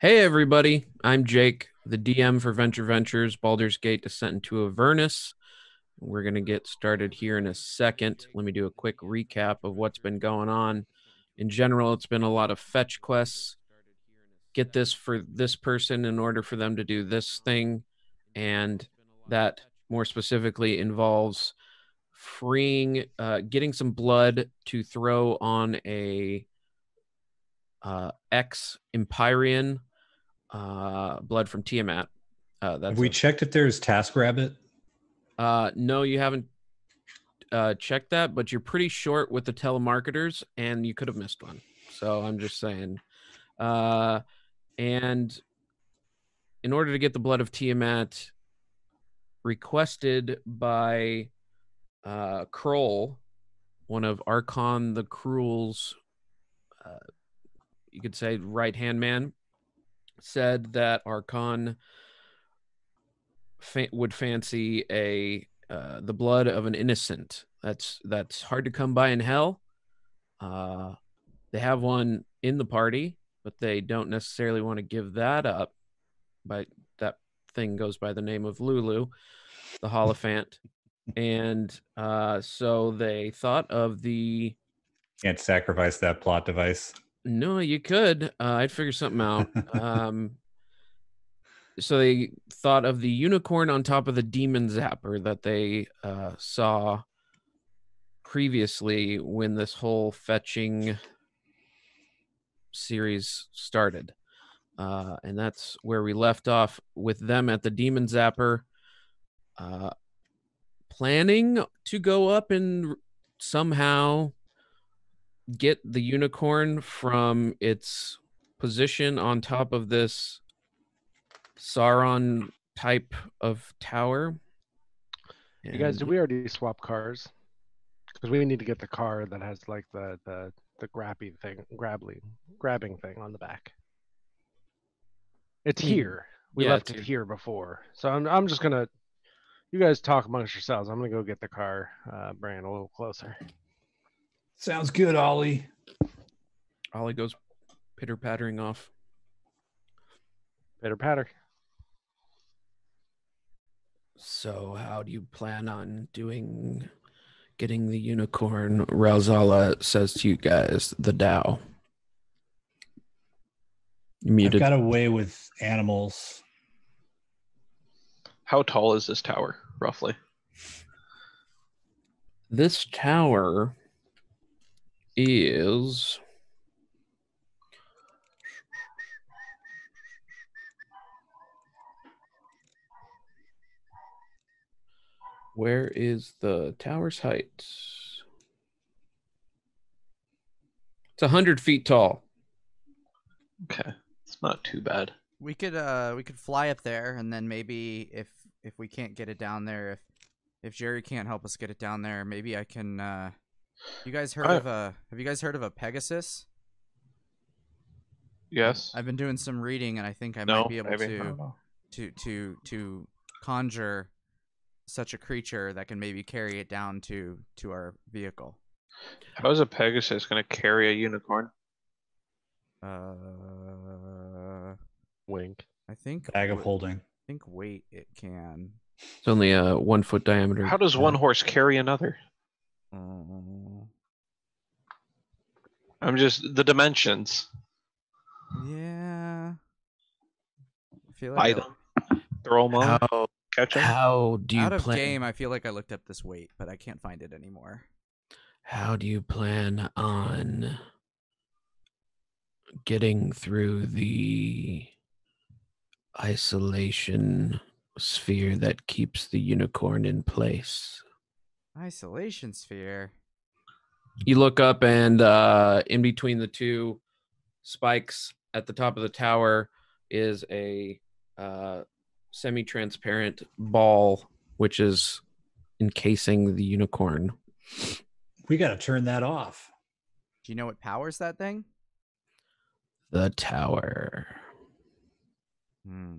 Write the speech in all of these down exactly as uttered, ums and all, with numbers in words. Hey everybody, I'm Jake, the D M for Venture Ventures, Baldur's Gate: Descent Into Avernus. We're going to get started here in a second. Let me do a quick recap of what's been going on. In general, it's been a lot of fetch quests. Get this for this person in order for them to do this thing. And that more specifically involves freeing, uh, getting some blood to throw on a uh, ex-Empyrean. Uh, blood from Tiamat. Uh, that's Have we a, checked if there's TaskRabbit? Uh, no, you haven't uh, checked that, but you're pretty short with the telemarketers, and you could have missed one. So I'm just saying. Uh, and in order to get the blood of Tiamat, requested by uh, Kroll, one of Archon the Cruel's, uh, you could say, right-hand man, said that Archon fa- would fancy a uh, the blood of an innocent. That's that's hard to come by in hell. Uh, they have one in the party, but they don't necessarily want to give that up. But that thing goes by the name of Lulu, the hollyphant, and uh, so they thought of the can't sacrifice that plot device. No, you could. Uh, I'd figure something out. Um, so they thought of the unicorn on top of the demon zapper that they uh, saw previously when this whole fetching series started. Uh, and that's where we left off with them at the demon zapper, uh, planning to go up and somehow get the unicorn from its position on top of this Sauron type of tower. And you guys, did we already swap cars? Because we need to get the car that has like the the the grabbing thing, grabbing, grabbing thing on the back. It's here. We yeah, left it here before, so I'm I'm just gonna. You guys talk amongst yourselves. I'm gonna go get the car. Uh, bring it a little closer. Sounds good, Ollie. Ollie goes pitter-pattering off. Pitter-patter. So how do you plan on doing getting the unicorn, Rauzala says to you guys, the Dao? I've got away with animals. How tall is this tower, roughly? This tower is where is the tower's height? It's a hundred feet tall. Okay, it's not too bad. We could uh we could fly up there, and then maybe if if we can't get it down there, if if Jerry can't help us get it down there, maybe I can. Uh... You guys heard I, of a? Have you guys heard of a Pegasus? Yes. I've been doing some reading, and I think I no, might be able maybe. to to to to conjure such a creature that can maybe carry it down to to our vehicle. How is a Pegasus going to carry a unicorn? Uh, wink. I think bag of holding. I think weight it can. It's only a one foot diameter. How does one horse carry another? I'm just the dimensions. Yeah. I feel like I, them. Throw them on. How, catch them. How do you Out of plan- game, I feel like I looked up this weight, but I can't find it anymore. How do you plan on getting through the isolation sphere that keeps the unicorn in place? Isolation sphere. You look up, and uh, in between the two spikes at the top of the tower is a uh, semi-transparent ball, which is encasing the unicorn. We got to turn that off. Do you know what powers that thing? The tower. Hmm.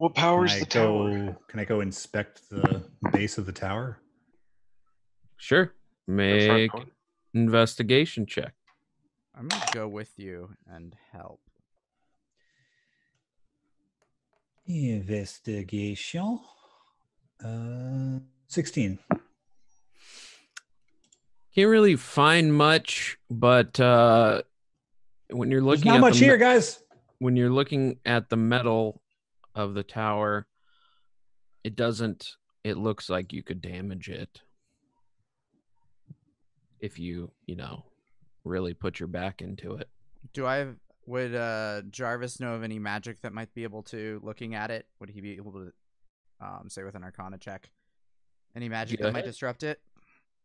What powers the tower? Go, can I go inspect the base of the tower? Sure. Make investigation check. I'm going to go with you and help. Investigation. Uh, sixteen. Can't really find much, but uh, when you're looking, there's not at much the here, guys. When you're looking at the metal of the tower, it doesn't. It looks like you could damage it if you, you know, really put your back into it. Do I have? Would uh, Jarvis know of any magic that might be able to, looking at it, would he be able to, um, say with an Arcana check, any magic Good. that might disrupt it?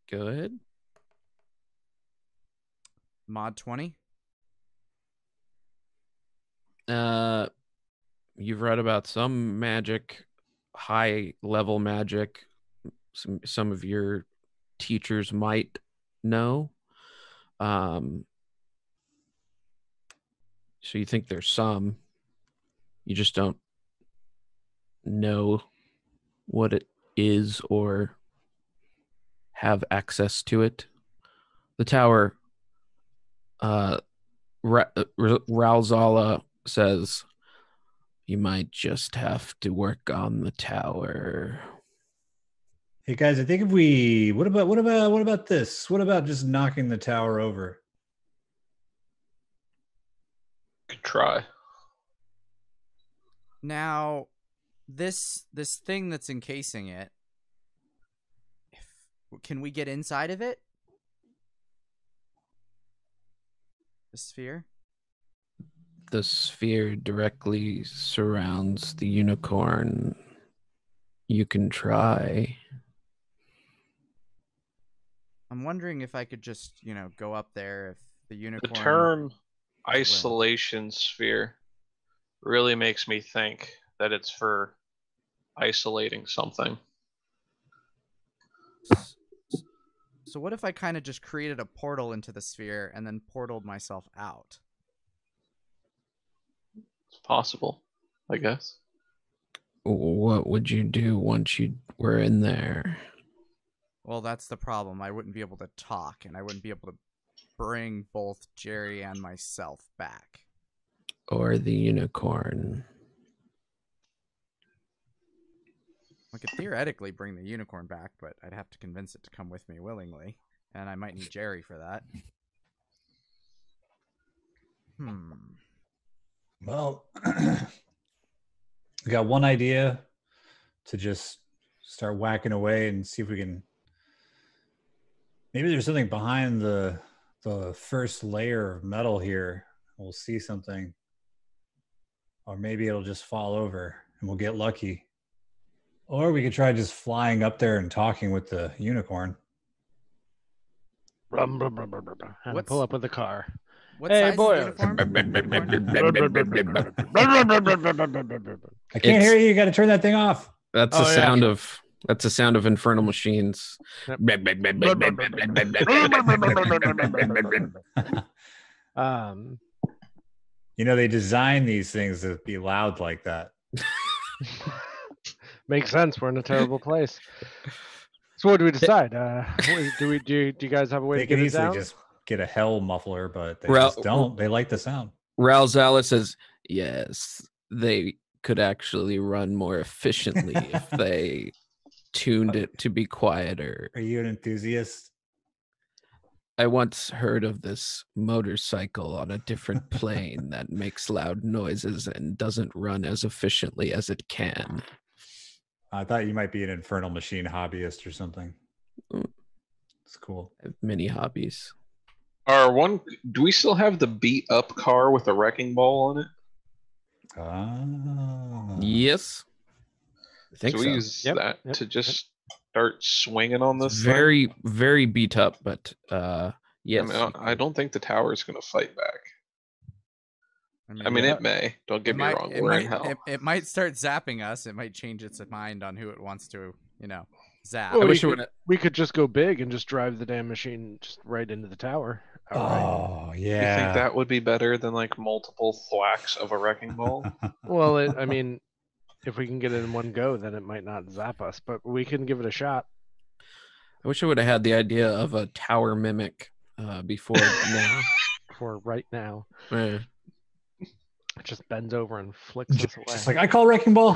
Good. Mod twenty? Uh, you've read about some magic, high-level magic, some, some of your teachers might know. Um... So you think there's some, you just don't know what it is or have access to it. The tower, uh, Ra- Ra- Rauzala says, you might just have to work on the tower. Hey guys, I think if we, what about, what about, what about this? What about just knocking the tower over? Try now this this thing that's encasing it, if, can we get inside of it, the sphere the sphere directly surrounds the unicorn. You can try. I'm wondering if I could just, you know, go up there if the unicorn. The term isolation sphere really makes me think that it's for isolating something. So what if I kind of just created a portal into the sphere and then portaled myself out? It's possible, I guess. What would you do once you were in there? Well, that's the problem. I wouldn't be able to talk, and I wouldn't be able to bring both Jerry and myself back. Or the unicorn. I could theoretically bring the unicorn back, but I'd have to convince it to come with me willingly. And I might need Jerry for that. Hmm. Well, we got one idea to just start whacking away and see if we can... Maybe there's something behind the... the first layer of metal here. We'll see something, or maybe it'll just fall over and we'll get lucky. Or we could try just flying up there and talking with the unicorn. Brum, brum, brum, brum, brum. What's, pull up with the car. What hey boy! I can't it's, hear you. You got to turn that thing off. That's the oh, sound yeah. of. That's the sound of infernal machines. Yep. um, you know, they design these things to be loud like that. Makes sense. We're in a terrible place. So what do we decide? Uh, do we do? Do you guys have a way they to get it down? They can easily just get a hell muffler, but they Ra- just don't. They like the sound. Rauzala says, "Yes, they could actually run more efficiently if they." Tuned it to be quieter. Are you an enthusiast? I once heard of this motorcycle on a different plane that makes loud noises and doesn't run as efficiently as it can. I thought you might be an infernal machine hobbyist or something. It's cool. I have many hobbies. Our one, do we still have the beat up car with a wrecking ball on it? Ah. Yes. I think so. We so. use yep, that yep, to just yep. start swinging on this. Very, thing? very beat up, but uh, yes. I, mean, I don't think the tower is going to fight back. I mean, I mean it, it may. Don't get me might, wrong. It might, it, it might start zapping us. It might change its mind on who it wants to, you know, zap. Well, I wish could, it would. We could just go big and just drive the damn machine just right into the tower. All oh right. yeah. You think that would be better than like multiple thwacks of a wrecking ball? well, it, I mean. If we can get it in one go, then it might not zap us, but we can give it a shot. I wish I would have had the idea of a tower mimic. Uh, uh, before now. Before right now. Yeah. It just bends over and flicks just, us away. Just like, I call Wrecking Ball.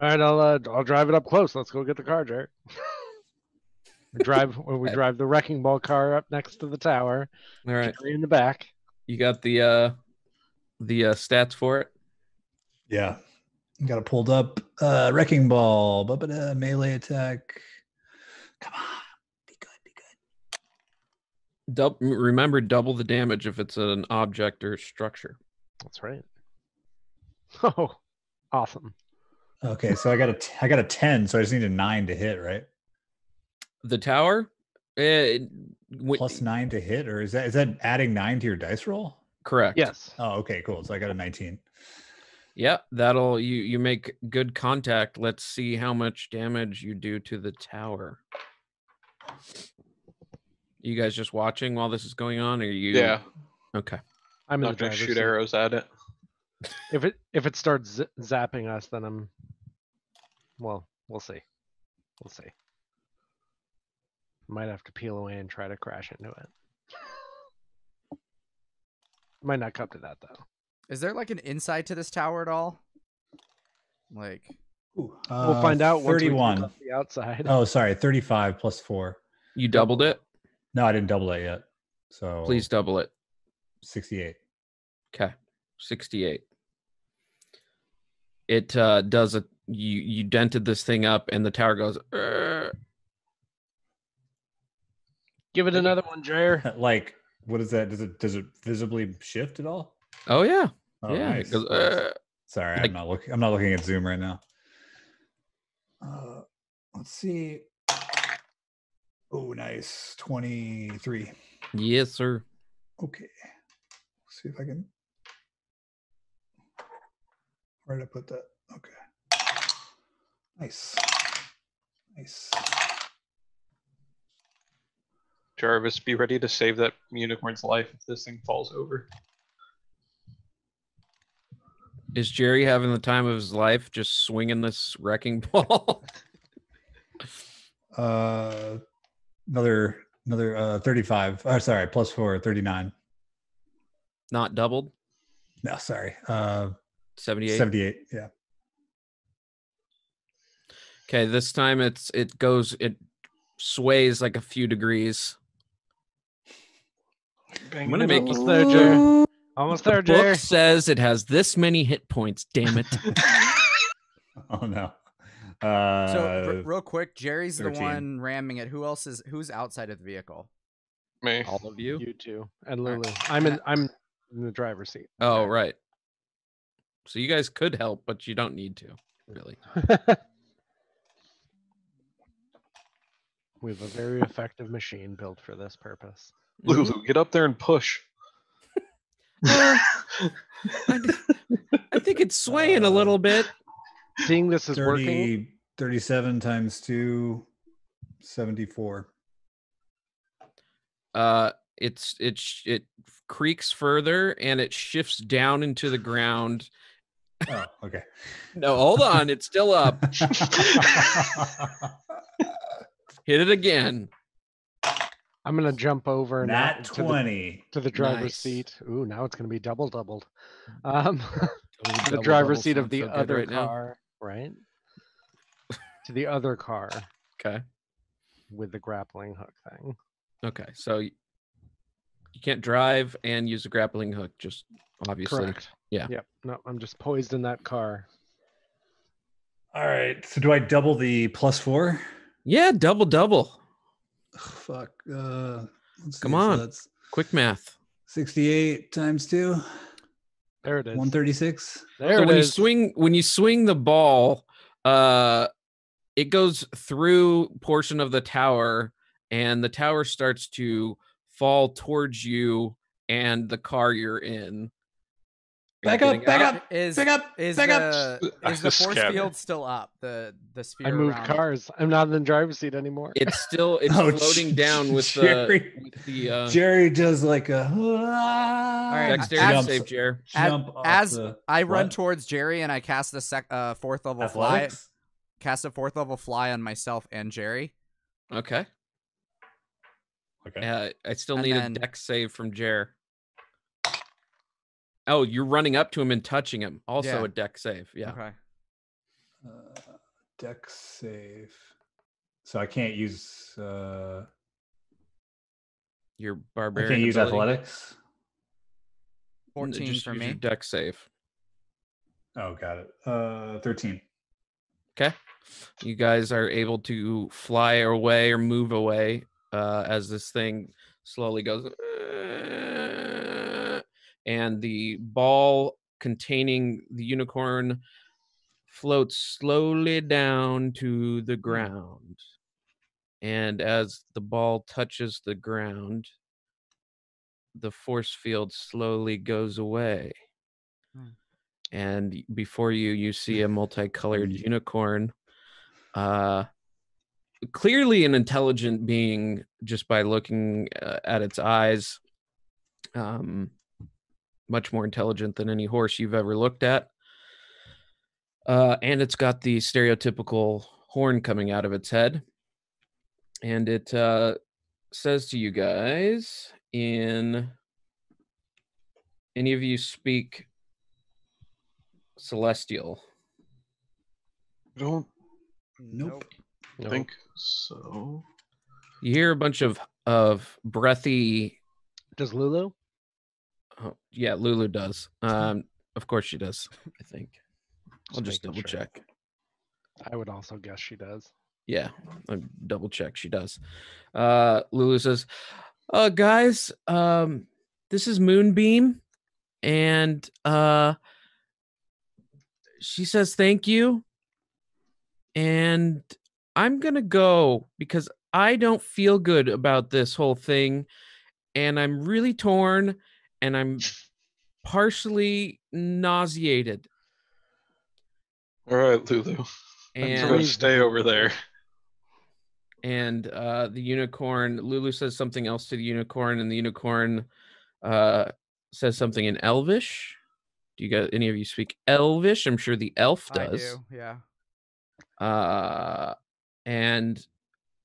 All right, I'll uh, I'll drive it up close. Let's go get the car, Jerry. we drive we drive the Wrecking Ball car up next to the tower. All right, Jerry in the back. You got the uh, the uh, stats for it. Yeah, got it pulled up. Uh, Wrecking Ball, ba-ba-da, melee attack. Come on, be good, be good. Double, remember, double the damage if it's an object or structure. That's right. Oh, awesome. Okay, so I got a t- I got a ten, so I just need a nine to hit, right? The tower? It, w- Plus nine to hit, or is that is that adding nine to your dice roll? Correct. Yes. Oh, okay, cool. So I got a nineteen. Yeah, that'll you you make good contact. Let's see how much damage you do to the tower. You guys just watching while this is going on, or you? Yeah. Okay. I'm not gonna shoot arrows at it. If it if it starts z- zapping us, then I'm. Well, we'll see. We'll see. Might have to peel away and try to crash into it. Might not come to that though. Is there like an insight to this tower at all? Like, Ooh, uh, we'll find out. thirty-one. Once we the outside. Oh, sorry, thirty-five plus four. You doubled it? No, I didn't double it yet. So please double it. sixty-eight. Okay, sixty-eight. It uh, does a. You you dented this thing up, and the tower goes. Urgh. Give it another one, Jair. Like, what is that? Does it does it visibly shift at all? Oh yeah. Oh, yeah. Nice. Uh, Sorry, like, I'm not looking I'm not looking at Zoom right now. Uh, let's see. Oh nice. twenty-three. Yes, sir. Okay. Let's see if I can. Where did I put that? Okay. Nice. Nice. Jarvis, be ready to save that unicorn's life if this thing falls over. Is Jerry having the time of his life just swinging this wrecking ball? uh, another another uh, thirty-five. Oh, sorry, plus four, thirty-nine. Not doubled? No, sorry. Uh, seventy-eight? seventy-eight, yeah. Okay, this time it's it goes, it sways like a few degrees. Bang, I'm going to make you slow, Jerry. Almost there, Jerry. The book says it has this many hit points. Damn it! Oh no. Uh, so r- real quick, Jerry's thirteen. The one ramming it. Who else is? Who's outside of the vehicle? Me. All of you. You two and Lulu. Right. I'm in. I'm in the driver's seat. Oh right. So you guys could help, but you don't need to. Really. We have a very effective machine built for this purpose. Lulu, get up there and push. uh, I, I think it's swaying uh, a little bit. Seeing this is thirty, working. thirty-seven times two, seventy-four. Uh, it's it it creaks further and it shifts down into the ground. Oh, okay. No, hold on, it's still up. Hit it again. I'm going to jump over and out twenty. To, the, to the driver's nice. Seat. Ooh, now it's going to be double doubled. Um, double, the driver's seat of the so other right car, now. Right? To the other car. Okay. With the grappling hook thing. Okay, so you can't drive and use a grappling hook, just obviously. Correct. Yeah. Yep. No, I'm just poised in that car. All right, so do I double the plus four? Yeah, double double. Oh, fuck. Uh, let's Come see. on. So that's quick math. sixty-eight times two. There it is. one thirty-six. There so it when is. You swing, when you swing the ball, uh, it goes through portion of the tower, and the tower starts to fall towards you and the car you're in. Back up, back up, is, back up, is back the, up. Is the force field still up? The the sphere. I moved around. Cars. I'm not in the driver's seat anymore. It's still it's oh, floating down with Jerry, the with the uh, Jerry does like a all right, dexterity jump, save, Jerry. Jump as as the, I run what? Towards Jerry and I cast the sec, uh, fourth level Athletics? fly. Cast a fourth level fly on myself and Jerry. Okay. Okay. Uh, I still and need then... a dex save from Jer. Oh, you're running up to him and touching him. Also yeah. a dex save. Yeah. Okay. Uh, dex save. So I can't use uh... your barbarian. I can't use ability. Athletics. fourteen Just for use me. Your dex save. Oh, got it. Uh, thirteen. Okay. You guys are able to fly away or move away uh, as this thing slowly goes. And the ball containing the unicorn floats slowly down to the ground. And as the ball touches the ground, the force field slowly goes away. Hmm. And before you, you see a multicolored unicorn, uh, clearly an intelligent being just by looking uh, at its eyes, um, much more intelligent than any horse you've ever looked at. Uh, and it's got the stereotypical horn coming out of its head. And it uh, says to you guys, in any of you speak Celestial? Don't. Nope. Nope. Think so. You hear a bunch of of breathy. Does Lulu? Oh, yeah, Lulu does. Um, of course she does. I think. I'll just, just double sure. check. I would also guess she does. Yeah, I double check. She does. Uh, Lulu says, "Uh, guys, um, this is Moonbeam, and uh." She says thank you, and I'm gonna go because I don't feel good about this whole thing, and I'm really torn, and I'm partially nauseated. All right, Lulu, and I'm gonna stay over there. And uh, the unicorn, Lulu says something else to the unicorn, and the unicorn uh, says something in Elvish. Do you guys, any of you speak Elvish? I'm sure the elf does. I do, yeah. Uh, and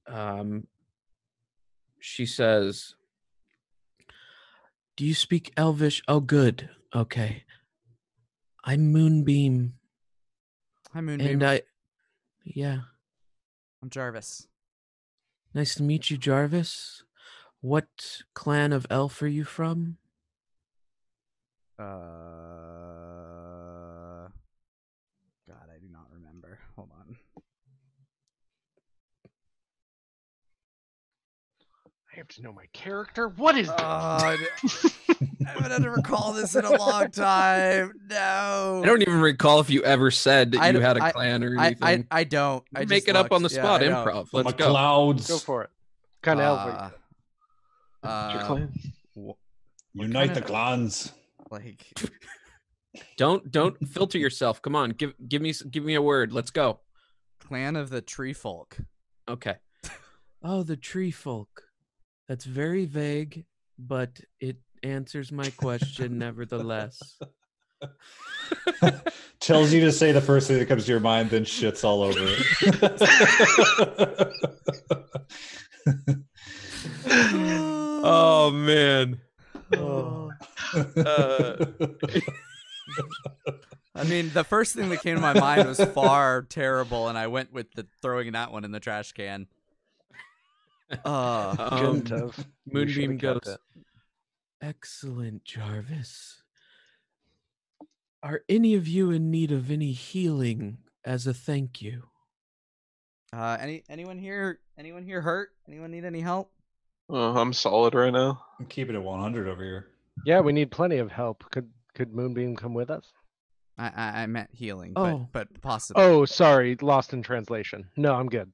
um, she says, "Do you speak Elvish? Oh, good. Okay. I'm Moonbeam. Hi, Moonbeam. And I, yeah. I'm Jarvis. Nice to meet you, Jarvis. What clan of elf are you from?" Uh, God, I do not remember. Hold on. I have to know my character. What is uh, this? I haven't had to recall this in a long time. No. I don't even recall if you ever said that I you had a I, clan or anything. I, I, I don't. I Make just it looked. up on the spot. Yeah, improv. Let's go. Clouds. Go for it. What kind of uh, elf are you? Uh, your clan? Unite the clans. Like, don't don't filter yourself. Come on, give give me give me a word. Let's go. Clan of the Tree Folk. Okay. Oh, the Tree Folk. That's very vague, but it answers my question nevertheless. Tells you to say the first thing that comes to your mind, then shits all over it. Oh man. Oh. Uh, I mean, the first thing that came to my mind was far terrible, and I went with the throwing that one in the trash can. Uh, um, Moonbeam goes, "Excellent, Jarvis. Are any of you in need of any healing as a thank you?" Uh, any anyone here? Anyone here hurt? Anyone need any help? Uh, I'm solid right now. I'm keeping it one hundred over here. Yeah, we need plenty of help. Could could Moonbeam come with us? I I, I meant healing, oh. but, but possibly. Oh, sorry, lost in translation. No, I'm good.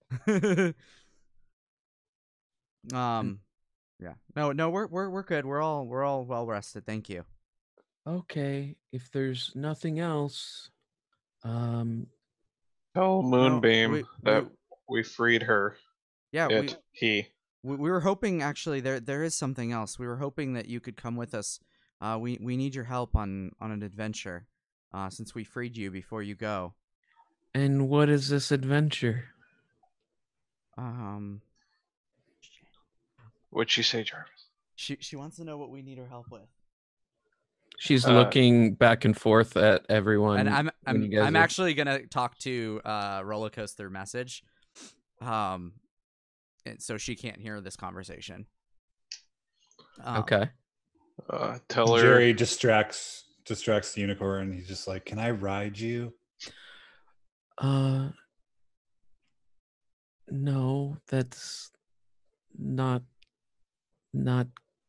um, yeah, no, no, we're we're we're good. We're all we're all well rested. Thank you. Okay, if there's nothing else, um, tell Moonbeam no, we, that we, we freed her. Yeah, it, we he. We were hoping, actually, there there is something else. We were hoping that you could come with us. Uh, we we need your help on on an adventure, uh, since we freed you before you go. And what is this adventure? Um, What'd she say, Jarvis? She she wants to know what we need her help with. She's uh, looking back and forth at everyone. And I'm I'm I'm are... actually gonna talk to uh Rollercoaster through message. Um and so she can't hear this conversation. Um, okay. Uh tell her Jerry distracts distracts the unicorn. He's just like, "Can I ride you?" Uh no, that's not not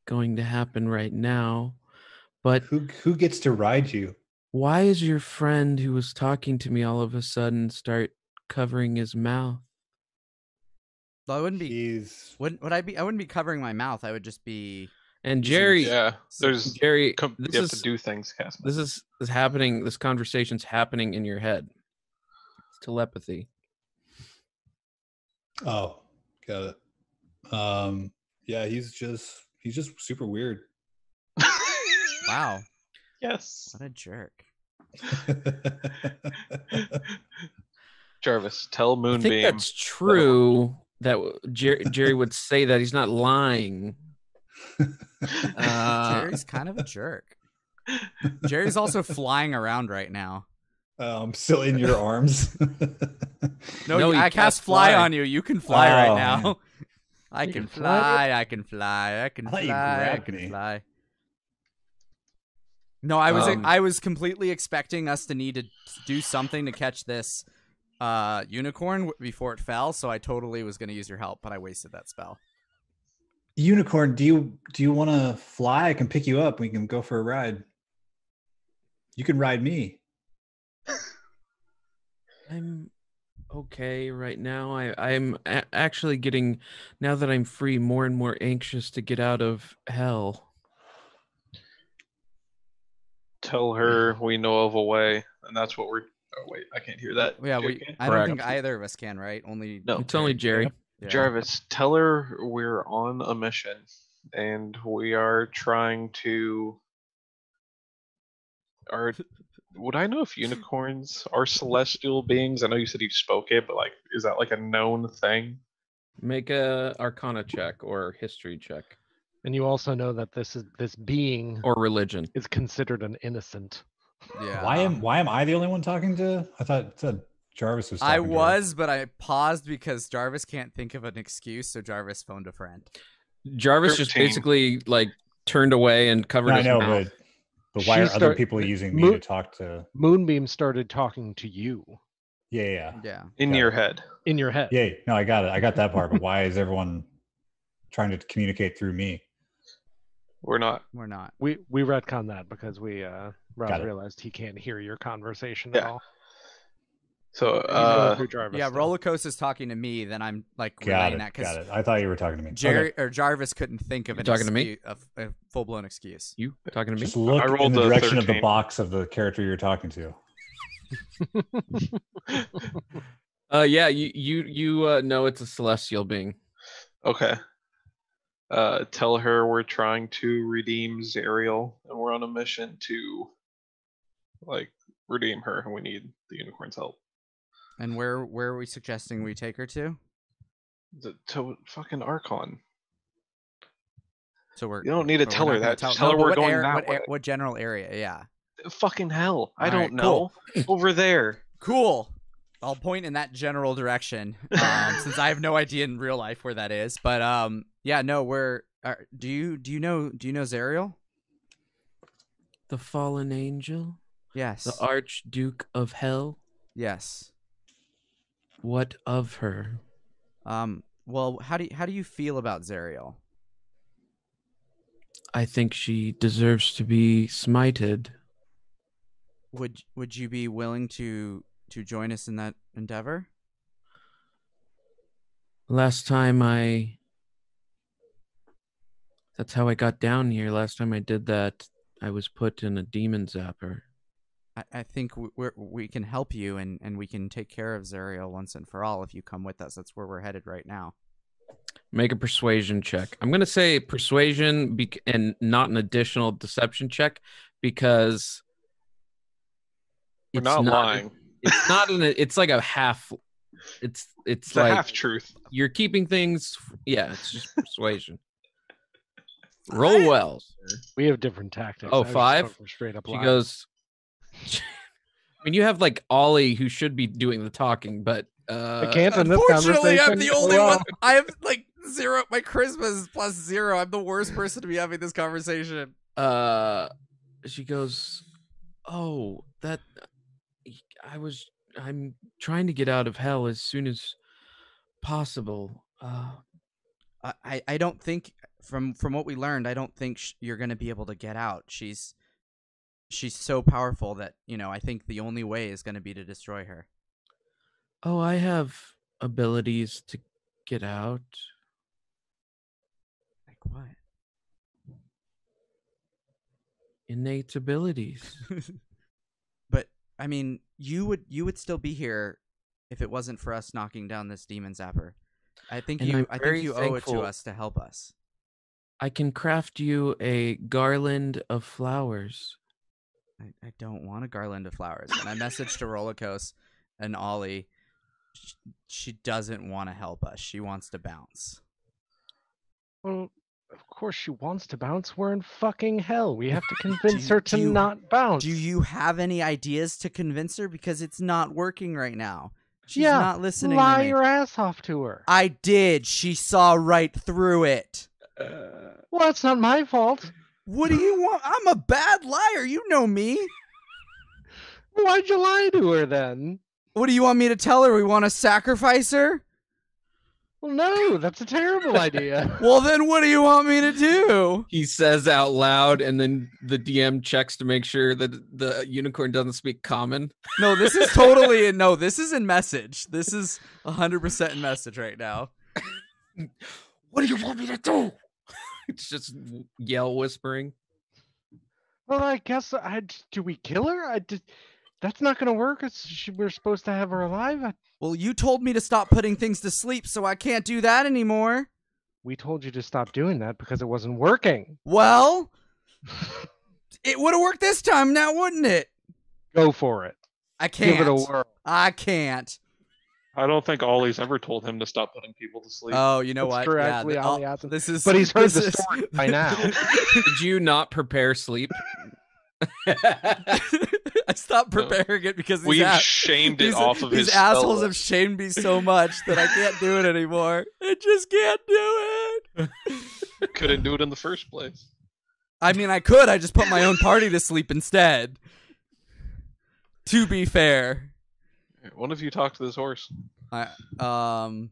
going to happen right now. But who who gets to ride you? Why is your friend who was talking to me all of a sudden start covering his mouth? Well, I wouldn't be. He's... Wouldn't would I be? I wouldn't be covering my mouth. I would just be. And Jerry, yeah, there's Jerry. Com- this you have is, to do things. Casper. This is is happening. This conversation's happening in your head. It's telepathy. Oh, got it. Um, yeah, he's just he's just super weird. Wow. Yes. What a jerk. Jarvis, tell Moonbeam. I think that's true. That Jerry, Jerry would say that. He's not lying. Uh, Jerry's kind of a jerk. Jerry's also flying around right now. Uh, I'm still in your arms. no, no you, I cast fly, fly on you. You can fly oh, right now. I can, can fly, I can fly. I can fly. I can fly. I can fly. No, I was um, I was completely expecting us to need to do something to catch this uh, unicorn before it fell. So I totally was going to use your help, but I wasted that spell. Unicorn, do you do you want to fly? I can pick you up. We can go for a ride. You can ride me. I'm okay right now. I I'm a- actually getting, now that I'm free, more and more anxious to get out of hell. Tell her we know of a way, and that's what we're. Oh wait, I can't hear that. Yeah, we. I don't think either of us can, right? Only no, it's only Jerry. Yeah. Jarvis, tell her we're on a mission, and we are trying to. Are would I know if unicorns are celestial beings? I know you said you spoke it, but like, is that like a known thing? Make a Arcana check or history check, and you also know that this is this being or religion is considered an innocent. Yeah. Why am Why am I the only one talking to? I thought it said Jarvis was talking I was, to but I paused because Jarvis can't think of an excuse, so Jarvis phoned a friend. Jarvis thirteen just basically like turned away and covered no, his I know, mouth. But, but why she are start, other people using me Moon, to talk to... Moonbeam started talking to you. Yeah, yeah. yeah. In got your it. head. In your head. Yeah, no, I got it. I got that part, but why is everyone trying to communicate through me? We're not. We're not. We we retcon that because we uh, Rob realized he can't hear your conversation yeah. at all. So, uh, yeah, Rollercoaster is talking to me. Then I'm like, got it, that got it. I thought you were talking to me. Jerry okay. or Jarvis couldn't think of an talking excuse, to me? A, a full blown excuse. You talking to me? Just look I rolled in the direction thirteen. Of the box of the character you're talking to. uh, yeah, you you you uh, know it's a celestial being. Okay. Uh, tell her we're trying to redeem Zariel, and we're on a mission to, like, redeem her, and we need the unicorn's help. And where where are we suggesting we take her to? The, to fucking Archon. So we're you don't need to tell her that. Tell, tell no, her we're going air, that what, way. What general area? Yeah. Fucking hell! I All don't right, know. Cool. Over there. Cool. I'll point in that general direction, um, since I have no idea in real life where that is. But um, yeah, no, we're. Are, do you do you know do you know Zariel? The fallen angel. Yes. The Archduke of Hell. Yes. What of her? Um, well, how do you, how do you feel about Zariel? I think she deserves to be smited. Would would you be willing to to join us in that endeavor? Last time I That's how I got down here. Last time I did that, I was put in a demon zapper. I think we're, we can help you, and, and we can take care of Zariel once and for all if you come with us. That's where we're headed right now. Make a persuasion check. I'm going to say persuasion be- and not an additional deception check because we're it's not, not lying. It's not an. It's like a half. It's it's, it's like half truth. You're keeping things. Yeah, it's just persuasion. Roll well. We have different tactics. Oh, five? Straight up. She loud. goes. I mean, you have like Ollie, who should be doing the talking, but uh, I can't. Unfortunately, I'm the only one. I have like zero. My charisma is plus zero. I'm the worst person to be having this conversation. Uh, she goes. Oh, that. I was. I'm trying to get out of hell as soon as possible. Uh, I I don't think. From from what we learned, I don't think sh you're going to be able to get out. She's she's so powerful that, you know, I think the only way is going to be to destroy her. Oh, I have abilities to get out. Like what? Innate abilities. But I mean, you would you would still be here if it wasn't for us knocking down this demon zapper. I think and you I think you owe it to us to help us. I can craft you a garland of flowers. I, I don't want a garland of flowers. And I messaged to Rollercoaster and Ollie. She, she doesn't want to help us. She wants to bounce. Well, of course she wants to bounce. We're in fucking hell. We have to convince you, her to you, not bounce. Do you have any ideas to convince her? Because it's not working right now. She's yeah, not listening. Lie to me. your ass off to her. I did. She saw right through it. Uh, well, it's not my fault. What do you want? I'm a bad liar. You know me. Why'd you lie to her then? What do you want me to tell her? We want to sacrifice her? Well, no, that's a terrible idea. Well, then what do you want me to do? He says out loud, and then the D M checks to make sure that the unicorn doesn't speak common. No, this is totally in. No, this is in message. This is one hundred percent in message right now. What do you want me to do? It's just yell whispering. Well, I guess I do. We kill her? I did. That's not going to work. It's, she, we're supposed to have her alive. I, well, you told me to stop putting things to sleep, so I can't do that anymore. We told you to stop doing that because it wasn't working. Well, it would have worked this time, now wouldn't it? Go for it. I can't. Give it a whirl. I can't. I don't think Ollie's ever told him to stop putting people to sleep. Oh, you know That's what? Yeah, the, Ollie oh, this is, but he's heard the is... story by now. Did you not prepare sleep? I stopped preparing no. it because we've shamed it off of his. These assholes have shamed me so much that I can't do it anymore. I just can't do it. Couldn't do it in the first place. I mean, I could. I just put my own party to sleep instead. To be fair. One of you talk to this horse. I, um,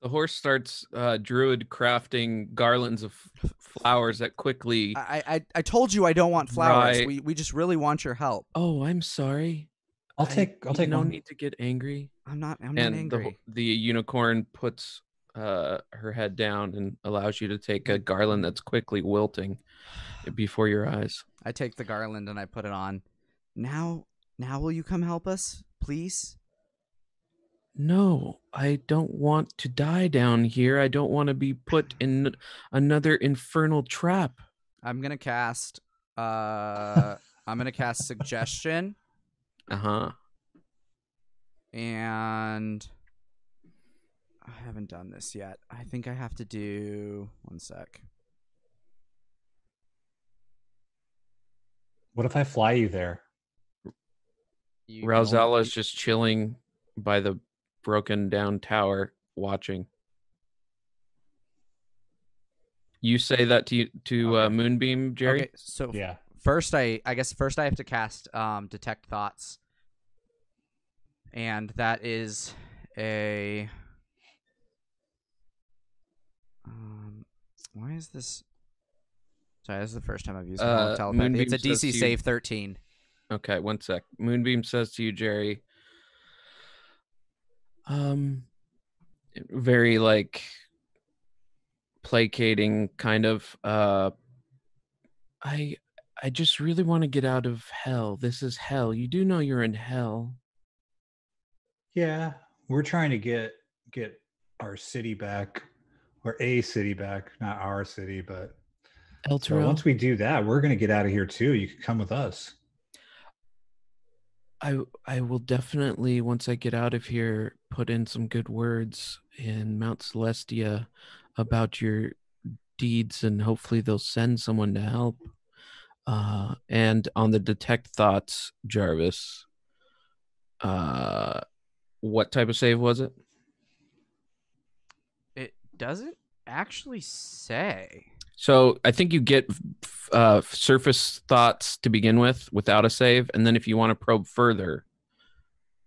the horse starts uh, druid crafting garlands of flowers that quickly. I I, I told you I don't want flowers. Right. We we just really want your help. Oh, I'm sorry. I'll I, take. I'll take. No one. need to get angry. I'm not. I'm and not angry. The, the unicorn puts uh, her head down and allows you to take a garland that's quickly wilting before your eyes. I take the garland and I put it on. Now, now, will you come help us, please? No, I don't want to die down here. I don't want to be put in another infernal trap. I'm going to cast uh I'm going to cast suggestion. Uh-huh. And I haven't done this yet. I think I have to do one sec. What if I fly you there? You Rauzala is just chilling by the broken down tower, watching. You say that to to okay. uh, Moonbeam, Jerry. Okay, so yeah, first I I guess first I have to cast um, detect thoughts, and that is a. Um, why is this? Sorry, this is the first time I've used uh, telepathy. It's a D C save thirteen. Okay, one sec. Moonbeam says to you, Jerry. Um, very like placating kind of. Uh, I I just really want to get out of hell. This is hell. You do know you're in hell. Yeah, we're trying to get get our city back, or a city back, not our city, but. So once we do that, we're gonna get out of here too. You can come with us. I I will definitely, once I get out of here, put in some good words in Mount Celestia about your deeds, and hopefully they'll send someone to help. Uh, and on the detect thoughts, Jarvis, uh, what type of save was it? It doesn't actually say. So I think you get uh, surface thoughts to begin with without a save. And then if you want to probe further,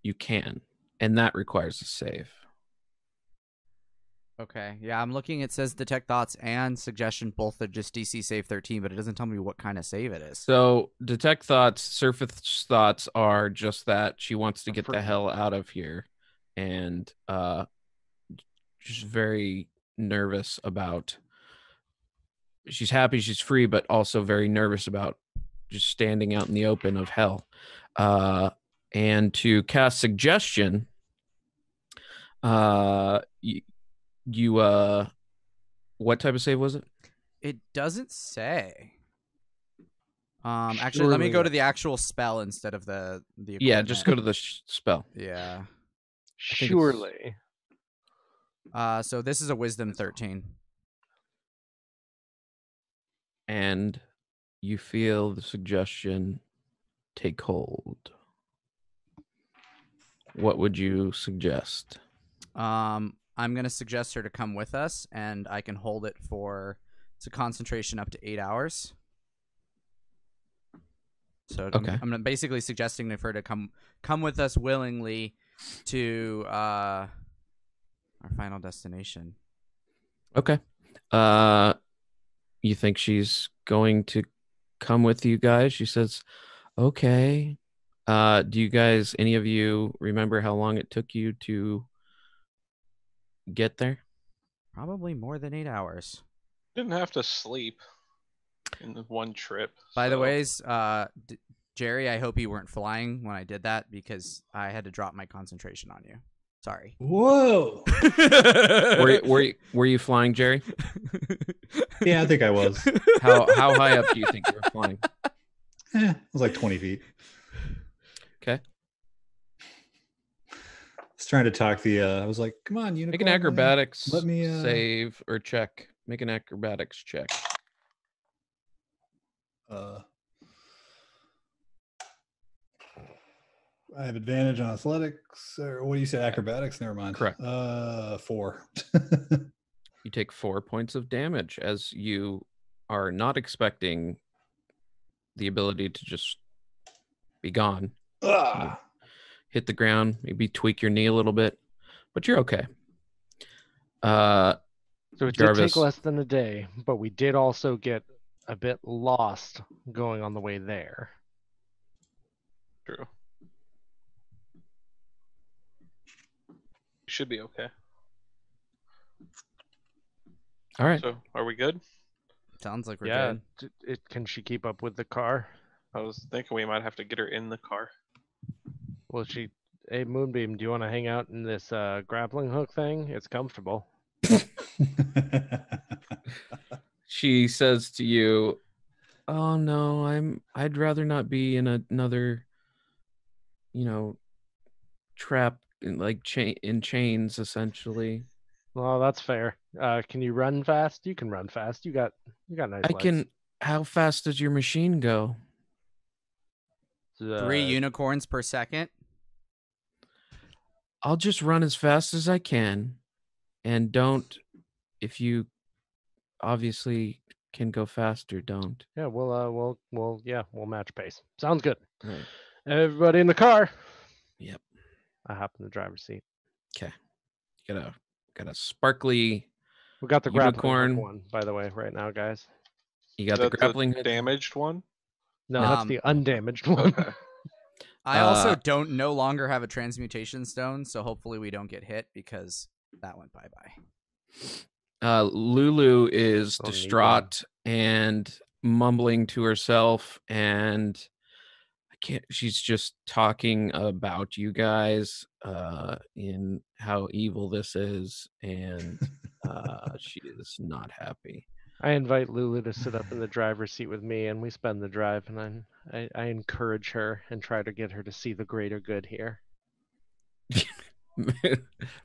you can. And that requires a save. Okay. Yeah, I'm looking. It says detect thoughts and suggestion both are just D C save thirteen, but it doesn't tell me what kind of save it is. So detect thoughts, surface thoughts are just that. She wants to get the hell out of here. And uh, she's very nervous about... She's happy she's free, but also very nervous about just standing out in the open of hell. Uh, and to cast suggestion... Uh, you, You, uh, what type of save was it? It doesn't say. Um, actually, Surely. let me go to the actual spell instead of the, the equipment. Yeah, just go to the sh spell. Yeah. Surely. Uh, so this is a wisdom thirteen. And you feel the suggestion take hold. What would you suggest? Um... I'm going to suggest her to come with us, and I can hold it for, it's a concentration up to eight hours. So okay. I'm, I'm basically suggesting for her to come come with us willingly to uh, our final destination. Okay. Uh, you think she's going to come with you guys? She says, okay. Uh, do you guys, any of you, remember how long it took you to... get there? Probably more than eight hours. Didn't have to sleep in the one trip. By so. the ways, uh, D Jerry, I hope you weren't flying when I did that because I had to drop my concentration on you. Sorry. Whoa. were, you, were, you, were you flying, Jerry? Yeah, I think I was. How, how high up do you think you were flying? Eh, it was like twenty feet. Okay. I was trying to talk the, uh, I was like, come on, unicorn. Make an acrobatics Let me, uh... save or check. Make an acrobatics check. Uh, I have advantage on athletics, or what do you say, acrobatics? Never mind. Correct. Uh, four. You take four points of damage as you are not expecting the ability to just be gone. Ah. So, hit the ground, maybe tweak your knee a little bit, but you're okay. Uh, so it Jarvis. did take less than a day, but we did also get a bit lost going on the way there. True. Should be okay. All right. So are we good? Sounds like we're yeah, good. It, can she keep up with the car? I was thinking we might have to get her in the car. Well, she, hey, Moonbeam, do you want to hang out in this uh, grappling hook thing? It's comfortable. She says to you, oh, no, I'm, I'd rather not be in a, another, you know, trap, in, like cha in chains, essentially. Well, that's fair. Uh, can you run fast? You can run fast. You got, you got nice I legs. can. How fast does your machine go? Uh, Three unicorns per second. I'll just run as fast as I can, and don't, if you obviously can go faster, don't. Yeah, we'll, uh, we'll, we'll, yeah, we'll match pace. Sounds good. Right. Everybody in the car. Yep. I hop in the driver's seat. Okay. Got a, got a sparkly. We got the grappling one, by the way, right now, guys. You got the grappling the damaged one. No, um, that's the undamaged one. Okay. I also uh, don't no longer have a transmutation stone, so hopefully we don't get hit because that went bye-bye. Uh, Lulu is oh, distraught yeah. and mumbling to herself, and I can't. She's just talking about you guys uh, in how evil this is, and uh, she is not happy. I invite Lulu to sit up in the driver's seat with me, and we spend the drive, and I'm, I, I encourage her and try to get her to see the greater good here.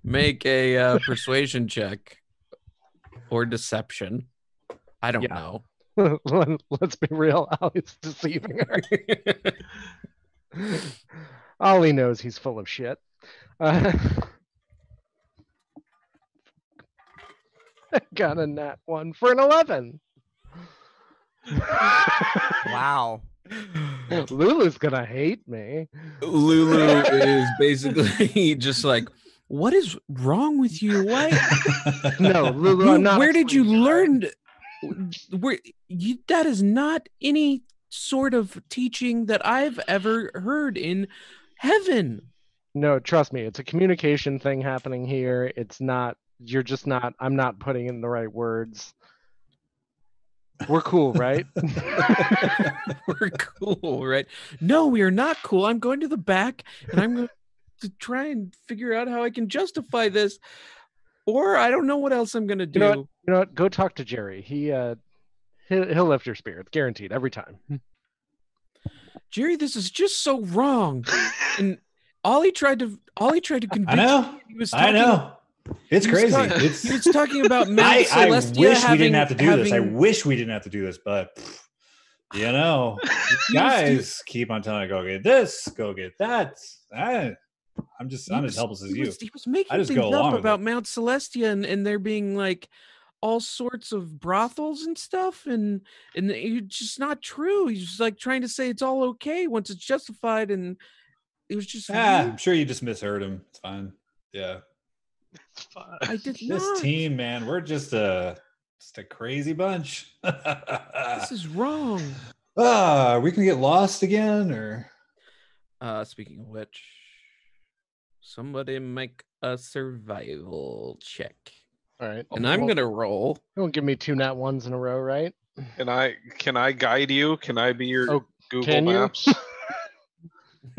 Make a uh, persuasion check or deception. I don't yeah. know. Let's be real. Ollie's deceiving her. Ollie knows he's full of shit. Uh, got a nat one for an eleven. Wow. Lulu's gonna hate me. Lulu is basically just like, what is wrong with you? Why? No, Lulu, I'm not. Where did you learn? Where you? That is not any sort of teaching that I've ever heard in heaven. No, trust me. It's a communication thing happening here. It's not. You're just not. I'm not putting in the right words. We're cool, right? We're cool, right? No, we are not cool. I'm going to the back, and I'm going to try and figure out how I can justify this, or I don't know what else I'm going to do. You know what? You know what? Go talk to Jerry. He, uh, he'll, he'll lift your spirits, guaranteed, every time. Jerry, this is just so wrong. And Ollie tried to, Ollie tried to convince I know. He was talking I know. It's crazy. Talk, it's he was talking about Mount Celestia. I, I wish having, we didn't have to do having... this. I wish we didn't have to do this, but pff, you know, guys to... keep on telling me, go get this, go get that. I, I'm just, he I'm was, as helpless as he you. Was, he was making I just things go along up about it. Mount Celestia and, and there being like all sorts of brothels and stuff, and and it's just not true. He's just like trying to say it's all okay once it's justified, and it was just. Ah, I'm sure you just misheard him. It's fine. Yeah. I did not. This team, man, we're just a just a crazy bunch. This is wrong. Ah, uh, we can get lost again, or uh, speaking of which, somebody make a survival check. All right, and I'm gonna roll. You won't give me two nat ones in a row, right? Can I? Can I guide you? Can I be your oh, Google Maps? Yeah.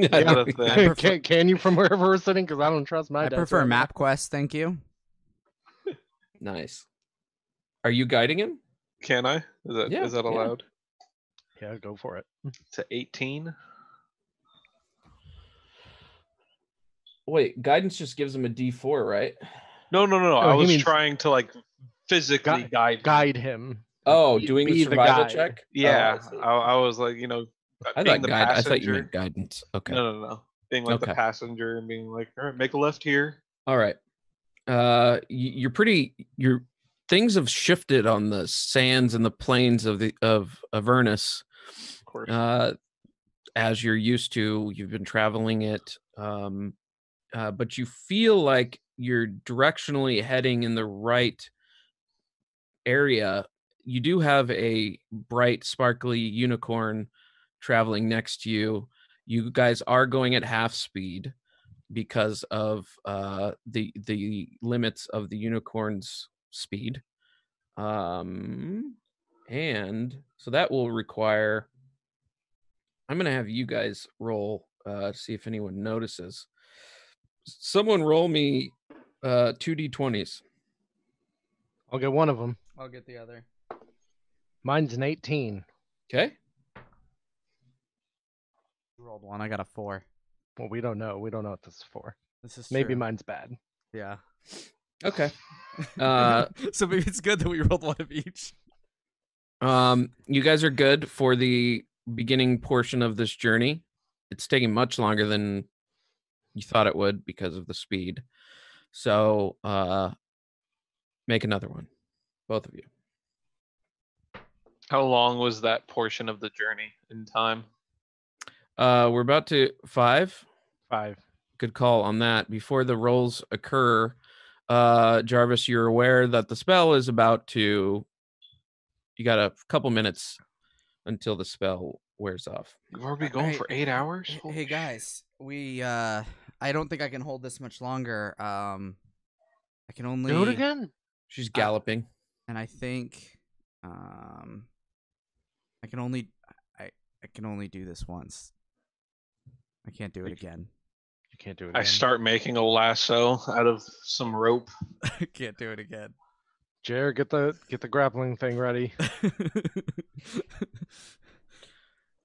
Prefer- can, can you from wherever we're sitting? Because I don't trust my. I prefer right. MapQuest, thank you. Nice. Are you guiding him? Can I? Is that yeah, is that allowed? Yeah. yeah, go for it. To eighteen. Wait, guidance just gives him a D four, right? No, no, no, no. Oh, I was means- trying to like physically Gu- guide him. guide him. Oh, be, doing be the survival the check? Yeah, oh, I, I was like, you know. I thought, guide, I thought you meant guidance. Okay. No, no, no. Being like okay. the passenger and being like, all right, make a left here. All right. Uh, you're pretty. Your things have shifted on the sands and the plains of the of Avernus. Of course. Uh, as you're used to, you've been traveling it, um, uh, but you feel like you're directionally heading in the right area. You do have a bright, sparkly unicorn traveling next to you. You guys are going at half speed because of uh, the the limits of the unicorn's speed. Um, and so that will require, I'm going to have you guys roll, uh, see if anyone notices. Someone roll me uh, two D twenties. I'll get one of them. I'll get the other. Mine's an eighteen. Okay. Rolled one. I got a four. Well, we don't know. We don't know what this is for. This is maybe true. Mine's bad. Yeah. Okay. Uh, so maybe it's good that we rolled one of each. Um, you guys are good for the beginning portion of this journey. It's taking much longer than you thought it would because of the speed. So uh, make another one, both of you. How long was that portion of the journey in time? Uh, we're about to five. Five. Good call on that. Before the rolls occur, uh, Jarvis, you're aware that the spell is about to. You got a couple minutes until the spell wears off. We've already going right. for eight hours. Holy hey guys, we. Uh, I don't think I can hold this much longer. Um, I can only do it again. She's galloping, I, and I think, um, I can only. I I can only do this once. I can't do it again. You can't do it again. I start making a lasso out of some rope. I can't do it again. Jer, get the get the grappling thing ready.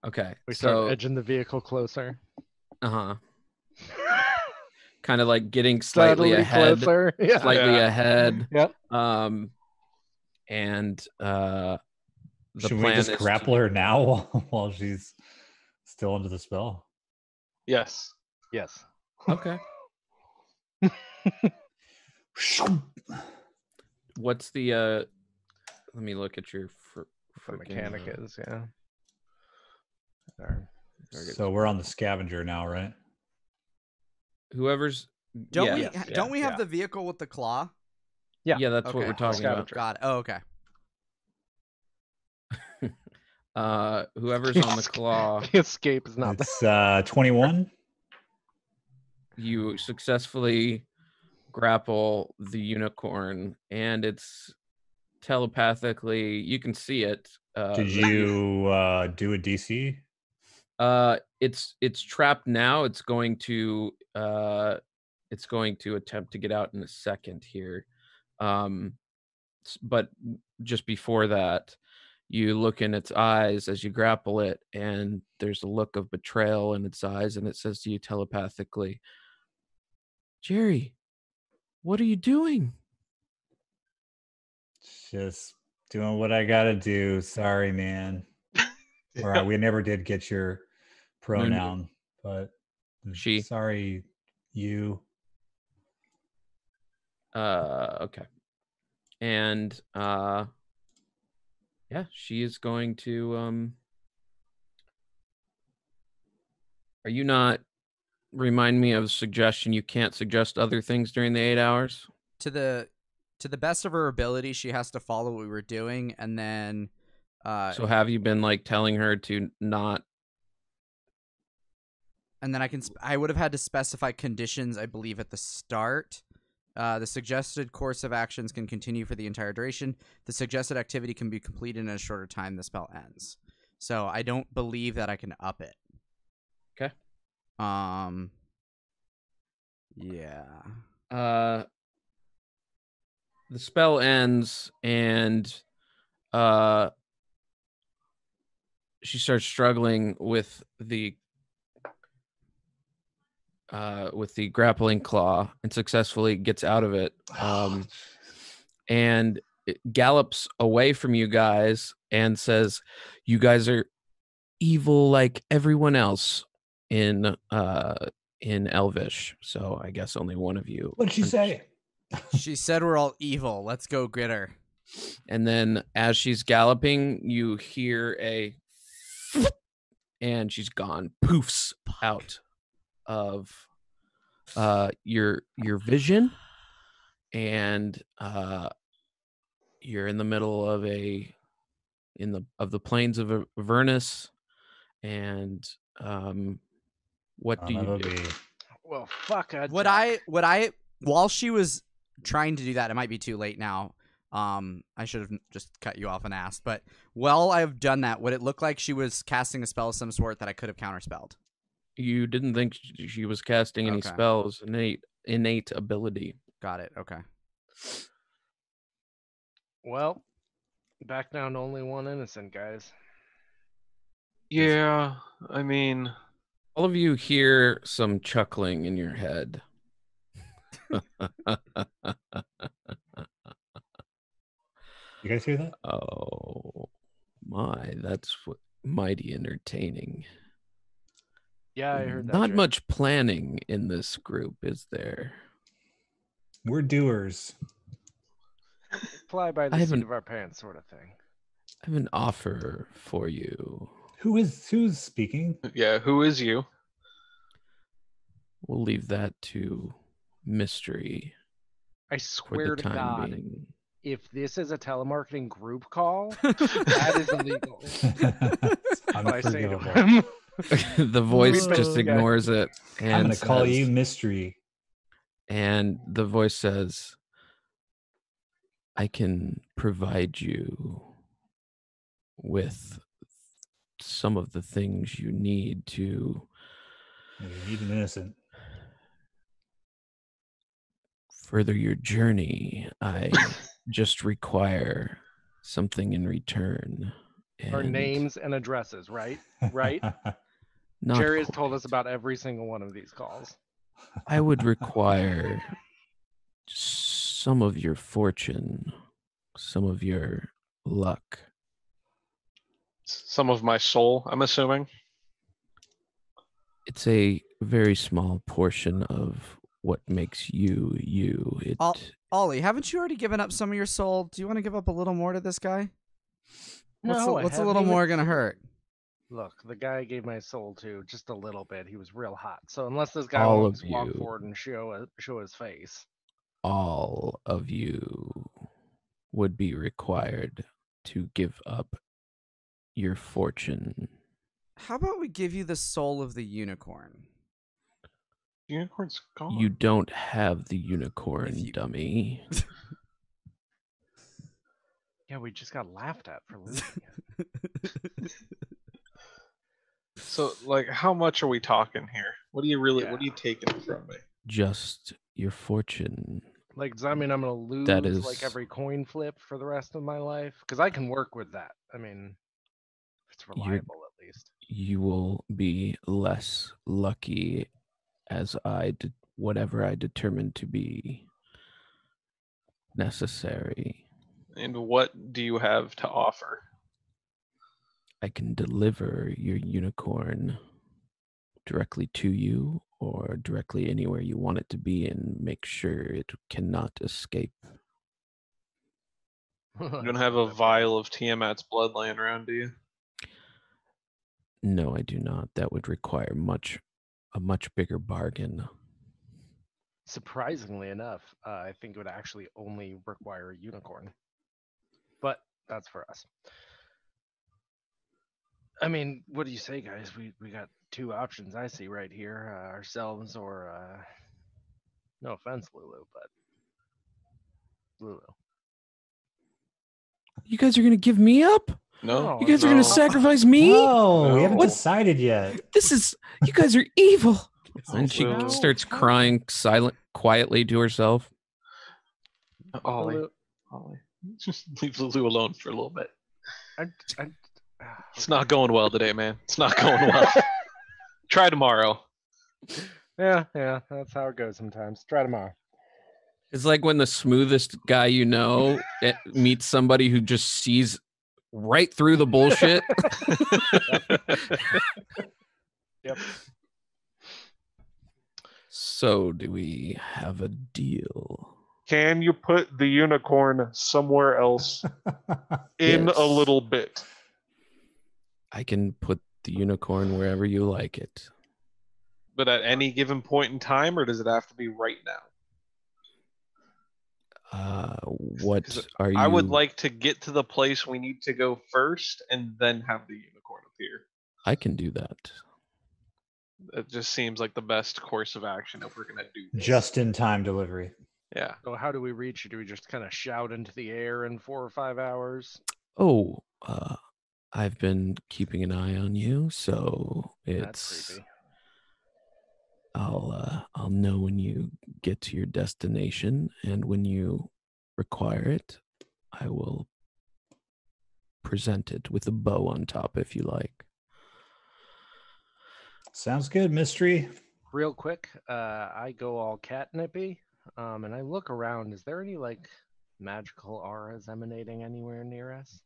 Okay. We start so, edging the vehicle closer. Uh-huh. Kind of like getting slightly Sadly ahead. Closer. Yeah. Slightly yeah. ahead. Yep. Um, and uh, the Should plan we just is grapple to... her now while she's still under the spell? Yes. Yes. Okay. What's the? Uh, let me look at your for, for mechanic game. Is yeah. Right. So we're on the scavenger now, right? Whoever's don't yeah, we yes, don't yeah, we have yeah. the vehicle with the claw? Yeah, yeah, that's okay. what we're talking scavenger. about. Got it. Oh, okay. Uh, whoever's on the claw. The escape is not. It's uh, twenty-one. You successfully grapple the unicorn, and it's telepathically. You can see it. Uh, Did you uh, do a D C? Uh, it's it's trapped now. It's going to uh, it's going to attempt to get out in a second here, um, but just before that. You look in its eyes as you grapple it, and there's a look of betrayal in its eyes, and it says to you telepathically, Jerry, what are you doing? Just doing what I gotta do. Sorry, man. All right, we never did get your pronoun, but she. Sorry, you. Uh, okay. And, uh... yeah, she is going to. Um... Are you not? Remind me of a suggestion. You can't suggest other things during the eight hours. To the, to the best of her ability, she has to follow what we were doing, and then. Uh... So have you been like telling her to not? And then I can. I would have had to specify conditions, I believe, at the start. Uh, the suggested course of actions can continue for the entire duration. The suggested activity can be completed in a shorter time the spell ends. So I don't believe that I can up it. Okay. Um. Yeah. Uh. The spell ends, and uh, she starts struggling with the. Uh, with the grappling claw and successfully gets out of it, um, and it gallops away from you guys and says, "You guys are evil like everyone else in uh, in Elvish. So I guess only one of you." What'd she say? She said, "We're all evil. Let's go get her." And then, as she's galloping, you hear a, and she's gone. Poofs out of uh your your vision, and uh you're in the middle of a in the of the plains of Avernus, and um what do you do? Well, fuck, I'd would I would I while she was trying to do that, it might be too late now. Um, I should have just cut you off and asked, but while I've done that, would it look like she was casting a spell of some sort that I could have counterspelled? You didn't think she was casting any okay. spells, innate innate ability. Got it. Okay. Well, back down to only one innocent, guys. Yeah, I mean, all of you hear some chuckling in your head. You guys hear that? Oh my, that's mighty entertaining. Yeah, I heard that. Not Jerry. Much planning in this group, is there? We're doers. Fly by the seat of our pants, sort of thing. I have an offer for you. Who is who's speaking? Yeah, who is you? We'll leave that to mystery. I swear to God, being. If this is a telemarketing group call, that is illegal. That's what I say to him. The voice just ignores it. And I'm going to call you mystery. And the voice says, I can provide you with some of the things you need to. You need an innocent. Further your journey. I just require something in return. And our names and addresses, right? Right? Jerry has told us about every single one of these calls. I would require some of your fortune, some of your luck, Some of my soul, I'm assuming. It's a very small portion of what makes you you. It... O- Ollie, haven't you already given up some of your soul? Do you want to give up a little more to this guy? No, what's a, what's a little more going to hurt? Look, the guy I gave my soul to, just a little bit. He was real hot. So unless this guy will walk forward and show show his face. All of you would be required to give up your fortune. How about we give you the soul of the unicorn? The unicorn's gone. You don't have the unicorn, you... dummy. Yeah, we just got laughed at for losing it. So, like, how much are we talking here? What do you really, yeah. what are you taking from me? Just your fortune. Like, does that mean I'm going to lose, that is... like, every coin flip for the rest of my life? Because I can work with that. I mean, if it's reliable, You're... at least. You will be less lucky as I did whatever I determined to be necessary. And what do you have to offer? I can deliver your unicorn directly to you or directly anywhere you want it to be and make sure it cannot escape. You don't have a vial of Tiamat's blood laying around, do you? No, I do not. That would require much, a much bigger bargain. Surprisingly enough, uh, I think it would actually only require a unicorn. But that's for us. I mean, what do you say, guys? We we got two options I see right here. Uh, ourselves or... Uh, no offense, Lulu, but... Lulu. You guys are going to give me up? No. You guys no. are going to sacrifice me? No, no. We haven't what? decided yet. This is... You guys are evil. And she no. starts crying silent, quietly to herself. Ollie. Lulu. Ollie. Just leave Lulu alone for a little bit. I... I It's not going well today, man. It's not going well. Try tomorrow. Yeah, yeah, that's how it goes sometimes. Try tomorrow. It's like when the smoothest guy you know meets somebody who just sees right through the bullshit. Yep. Yep. So, do we have a deal? Can you put the unicorn somewhere else in yes. a little bit? I can put the unicorn wherever you like it. But at any given point in time, or does it have to be right now? Uh, what are you... I would like to get to the place we need to go first and then have the unicorn appear. I can do that. It just seems like the best course of action if we're going to do this. Just-in-time delivery. Yeah. So how do we reach it? Do we just kind of shout into the air in four or five hours? Oh, uh... I've been keeping an eye on you, so it's. That's creepy. I'll uh, I'll know when you get to your destination, and when you require it, I will present it with a bow on top, if you like. Sounds good, mystery. Real quick, uh, I go all catnip-y, um, and I look around. Is there any like magical auras emanating anywhere near us?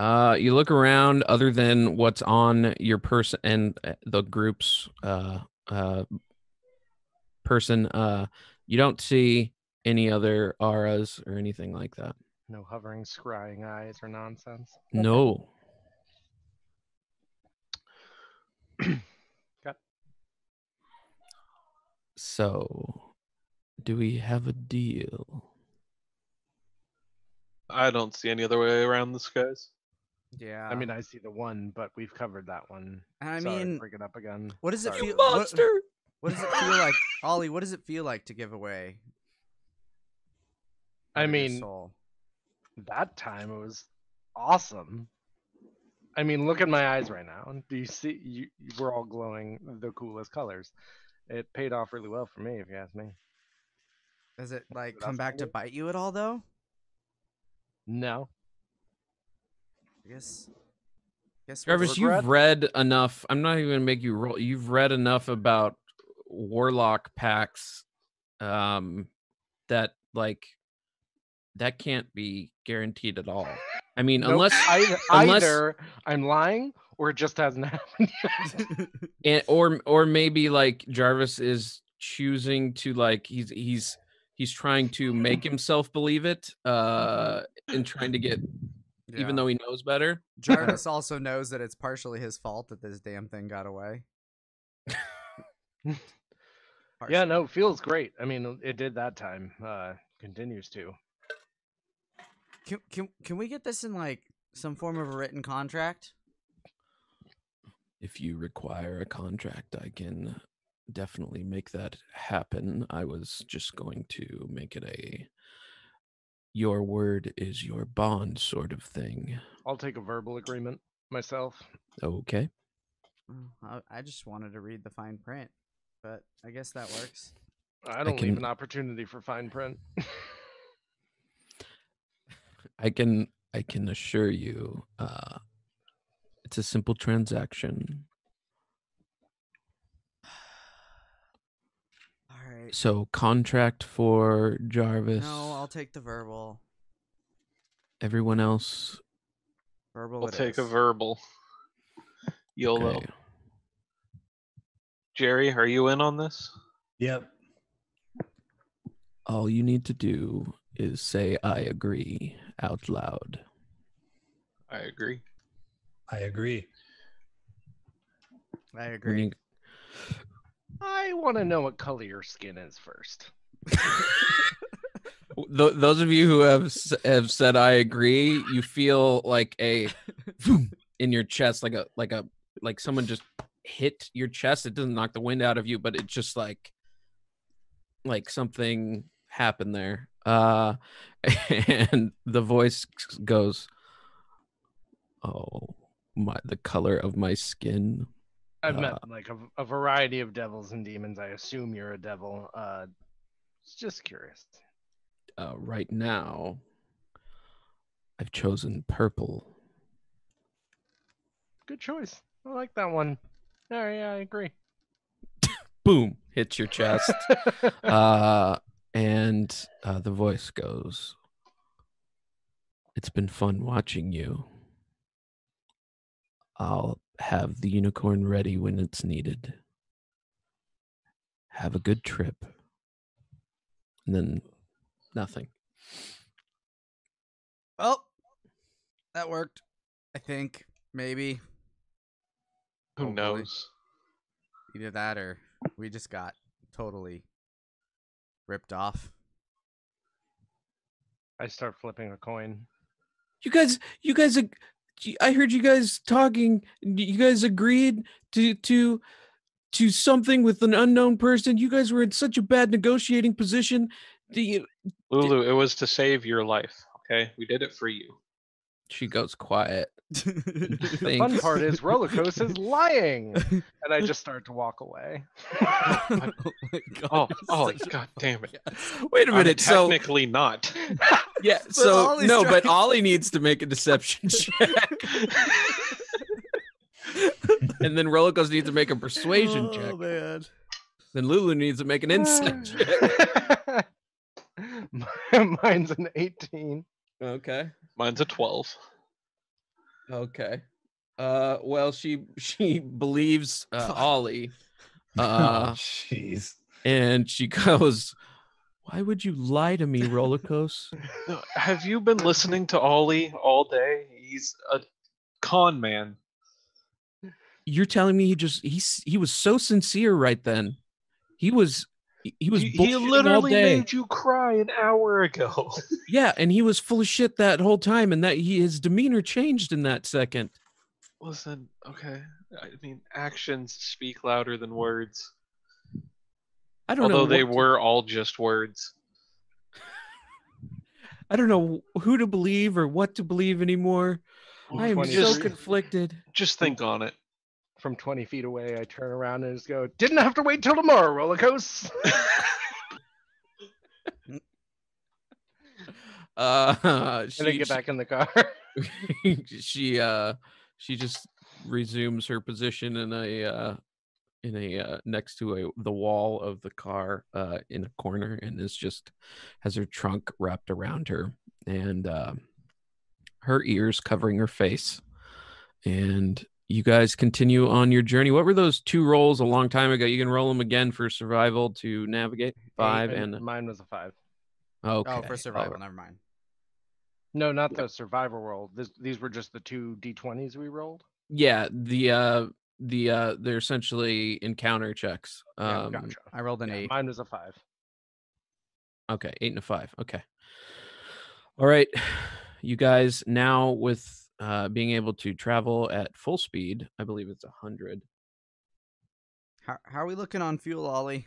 Uh, you look around, other than what's on your person and the group's uh, uh, person, uh, you don't see any other auras or anything like that. No hovering, scrying eyes or nonsense? No. Okay. So, do we have a deal? I don't see any other way around this, guys. Yeah, I mean, I see the one, but we've covered that one. I Sorry, mean, bring it up again. What does it Sorry. feel, monster? What, what does it feel like, Ollie? What does it feel like to give away? I mean, soul? That time it was awesome. I mean, look at my eyes right now. Do you see? You, we're all glowing the coolest colors. It paid off really well for me, if you ask me. Does it like what come back to bite you at all, though? No. I guess, I guess Jarvis, you've read enough. I'm not even gonna make you roll. You've read enough about warlock packs, um, that like that can't be guaranteed at all. I mean, nope. unless, either, unless either I'm lying or it just hasn't happened yet. and, or or maybe like Jarvis is choosing to like he's he's he's trying to make himself believe it uh, and trying to get. Yeah. Even though he knows better. Jarvis also knows that it's partially his fault that this damn thing got away. Yeah, no, it feels great. I mean, it did that time. Uh, continues to. Can, can, can we get this in, like, some form of a written contract? If you require a contract, I can definitely make that happen. I was just going to make it a... your word is your bond sort of thing. I'll take a verbal agreement myself. Okay. I just wanted to read the fine print, but I guess that works. I don't I can, leave an opportunity for fine print. I can I can assure you uh, it's a simple transaction. So contract for Jarvis. No, I'll take the verbal. Everyone else. Verbal. I'll take is. a verbal. YOLO. Okay. Jerry, are you in on this? Yep. All you need to do is say I agree out loud. I agree. I agree. I agree. I want to know what color your skin is first. Th those of you who have s have said I agree, you feel like a in your chest, like a like a like someone just hit your chest. It doesn't knock the wind out of you, but it's just like like something happened there. Uh, and the voice goes, "Oh, my! The color of my skin." I've met uh, like a, a variety of devils and demons. I assume you're a devil. Uh, just curious. Uh, right now, I've chosen purple. Good choice. I like that one. All right, yeah, I agree. Boom! Hits your chest. uh, and uh, the voice goes, "It's been fun watching you. I'll have the unicorn ready when it's needed. Have a good trip." And then nothing. Well, that worked. I think. Maybe. Who Hopefully. knows? Either that or we just got totally ripped off. I start flipping a coin. You guys, you guys are... I heard you guys talking. You guys agreed to to to something with an unknown person. You guys were in such a bad negotiating position. Do you, Lulu, it was to save your life. Okay, we did it for you. She goes quiet. The fun part is Rollercoaster is lying, and I just start to walk away. oh, my God. oh, oh God, damn it! Wait a minute. I'm technically so... not. Yeah. But so Ollie's no, but Ollie needs to make a deception check, and then Rollercoaster needs to make a persuasion oh, check. Oh man! Then Lulu needs to make an insight check. Mine's an eighteen. Okay. Mine's a twelve. Okay. Uh, well, she she believes uh, Ollie. Uh, Jeez. And she goes, "Why would you lie to me, Rollercoaster?" Have you been listening to Ollie all day? He's a con man. You're telling me he just he he was so sincere right then. He was he was he, he literally made you cry an hour ago. Yeah, and he was full of shit that whole time, and that he, his demeanor changed in that second. Listen, okay. I mean, actions speak louder than words. I don't Although know they were all just words. I don't know who to believe or what to believe anymore. From I am just, so conflicted. Just think on it. From twenty feet away, I turn around and just go, "Didn't have to wait till tomorrow, Rollercoaster." uh, she, and I get back in the car. she uh, she just resumes her position in a. Uh, in a uh, next to a the wall of the car uh in a corner, and is just has her trunk wrapped around her and uh, her ears covering her face. And you guys continue on your journey. What were those two rolls a long time ago? You can roll them again for survival to navigate. Five and, and mine was a five. Okay. Oh, for survival, right. Never mind. No, not the survival roll. This, these were just the two d twenties we rolled. Yeah, the uh, the uh, they're essentially encounter checks. Um, yeah, gotcha. I rolled an yeah, eight. Mine was a five. Okay, eight and a five. Okay. All right, you guys. Now with uh, being able to travel at full speed, I believe it's a hundred. How how are we looking on fuel, Ollie?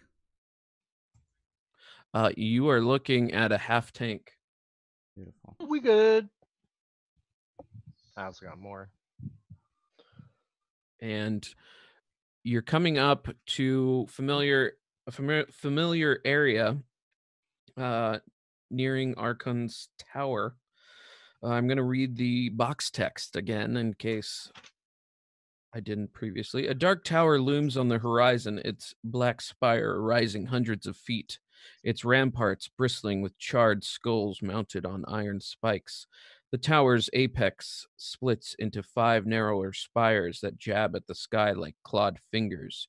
Uh, you are looking at a half tank. Beautiful. We good. I also got more. And you're coming up to familiar, a familiar, familiar area, uh, nearing Archon's Tower. Uh, I'm going to read the box text again in case I didn't previously. A dark tower looms on the horizon, its black spire rising hundreds of feet. Its ramparts bristling with charred skulls mounted on iron spikes. The tower's apex splits into five narrower spires that jab at the sky like clawed fingers.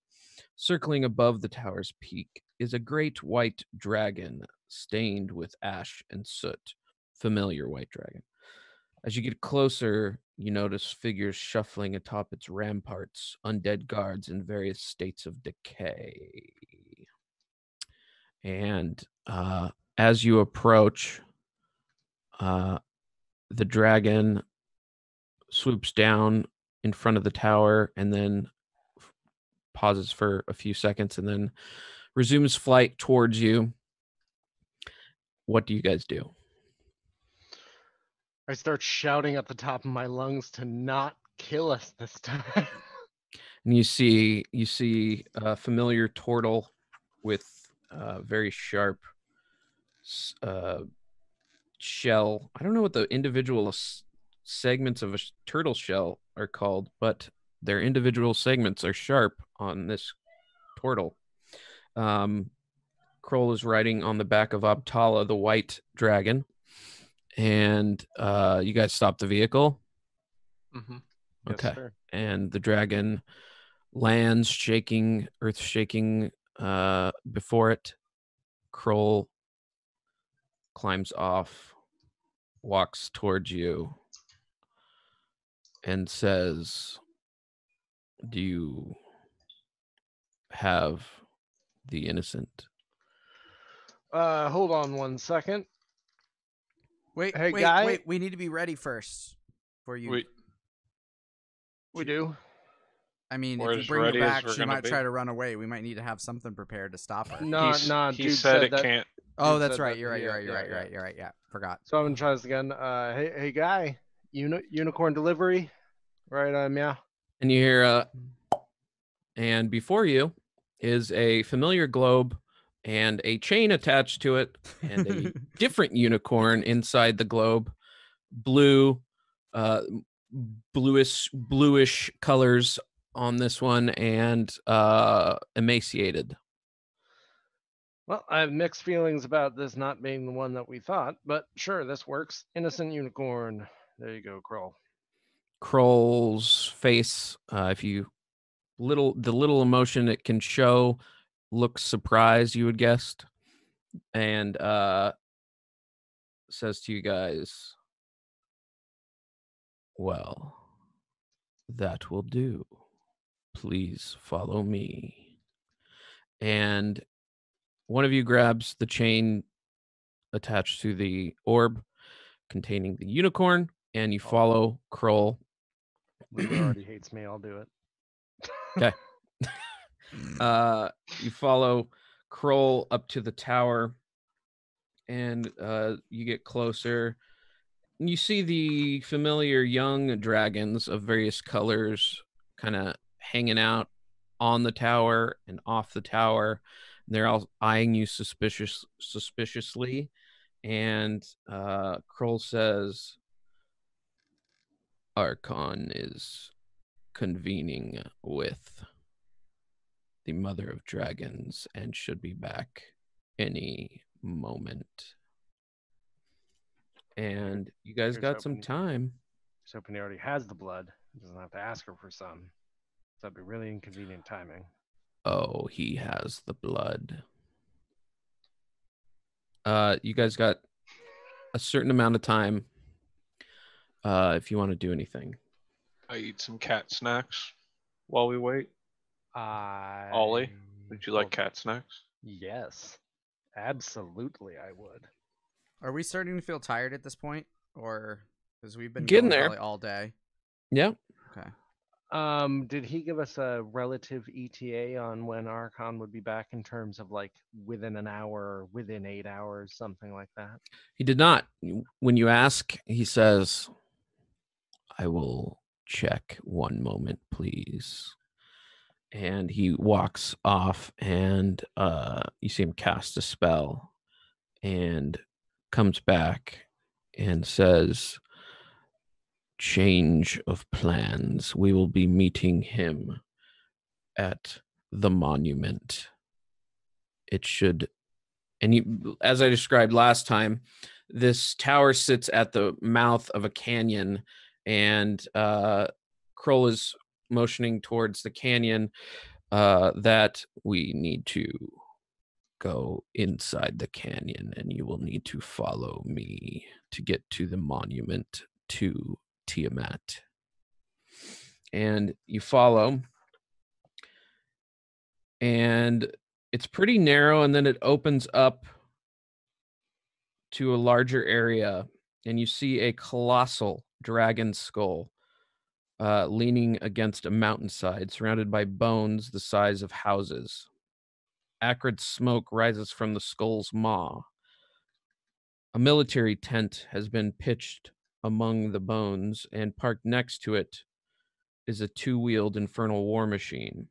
Circling above the tower's peak is a great white dragon stained with ash and soot. Familiar white dragon. As you get closer, you notice figures shuffling atop its ramparts, undead guards in various states of decay. And uh, as you approach, uh, the dragon swoops down in front of the tower and then f- pauses for a few seconds and then resumes flight towards you. What do you guys do? I start shouting at the top of my lungs to not kill us this time. And you see, you see a familiar turtle with Uh, very sharp uh, shell. I don't know what the individual s- segments of a sh- turtle shell are called, but their individual segments are sharp on this turtle. Um, Kroll is riding on the back of Abtala, the white dragon. And uh, you guys stop the vehicle? Mm-hmm. Yes, okay. Sir. And the dragon lands, shaking, earth-shaking, Uh, before it. Kroll climbs off, walks towards you, and says, "Do you have the innocent?" Uh, hold on one second. Wait, hey, wait, guy? wait. We need to be ready first for you. Wait. We do. I mean, we're if you bring her back, she might be. try to run away. We might need to have something prepared to stop her. No, He's, no, he dude said, said it that. can't. Oh, dude that's right. That. You're right. You're right. You're yeah, right. You're yeah. right. You're right. Yeah, forgot. So I'm gonna try this again. Uh, hey, hey, guy, Uni- unicorn delivery, right? Um, yeah. And you hear, uh, and before you is a familiar globe and a chain attached to it, and a different unicorn inside the globe, blue, uh, bluish, bluish colors on this one, and uh emaciated. Well, I have mixed feelings about this not being the one that we thought, but sure, this works. Innocent unicorn. There you go, Kroll. Kroll's face, uh if you little the little emotion it can show, looks surprised, you would guessed, and uh says to you guys, "Well, that will do. Please follow me." And one of you grabs the chain attached to the orb containing the unicorn, and you follow Kroll. Lulu already hates me. I'll do it. Okay. Uh, you follow Kroll up to the tower, and uh, you get closer. And you see the familiar young dragons of various colors kind of hanging out on the tower and off the tower. And they're all eyeing you suspicious, suspiciously. And uh, Kroll says, "Archon is convening with the Mother of Dragons and should be back any moment." And you guys Here's got hoping, some time. Just hoping he already has the blood. He doesn't have to ask her for some. So that'd be really inconvenient timing. Oh, he has the blood. Uh, you guys got a certain amount of time uh, if you want to do anything. I eat some cat snacks while we wait. I... Ollie, would you like cat snacks? Yes, absolutely I would. Are we starting to feel tired at this point? Or because we've been getting there all day? Yeah. Okay. Um, did he give us a relative E T A on when Archon would be back in terms of like within an hour, within eight hours, something like that? He did not. When you ask, he says, I will check one moment, please. And he walks off and uh, you see him cast a spell and comes back and says, change of plans. We will be meeting him at the monument. It should, and you, as I described last time, this tower sits at the mouth of a canyon, and uh, Kroll is motioning towards the canyon uh, that we need to go inside the canyon, and you will need to follow me to get to the monument to Tiamat. And you follow, and it's pretty narrow, and then it opens up to a larger area, and you see a colossal dragon skull uh, leaning against a mountainside, surrounded by bones the size of houses. Acrid smoke rises from the skull's maw. A military tent has been pitched among the bones, and parked next to it is a two-wheeled infernal war machine.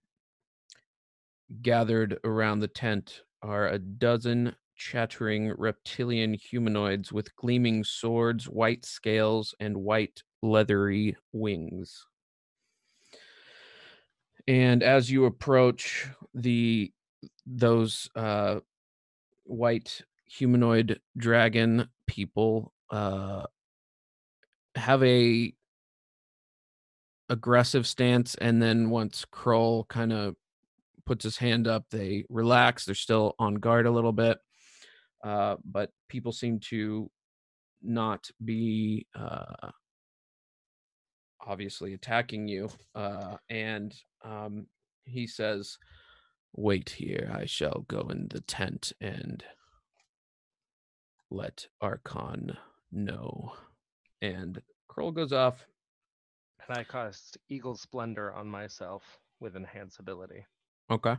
Gathered around the tent are a dozen chattering reptilian humanoids with gleaming swords, white scales, and white leathery wings. And as you approach, the those uh, white humanoid dragon people uh, have a aggressive stance, and then once Kroll kind of puts his hand up, they relax. They're still on guard a little bit, uh, but people seem to not be uh, obviously attacking you. Uh, and um, he says, wait here. I shall go in the tent and let Archon know. And Kroll goes off. And I cast Eagle Splendor on myself with Enhance Ability. Okay.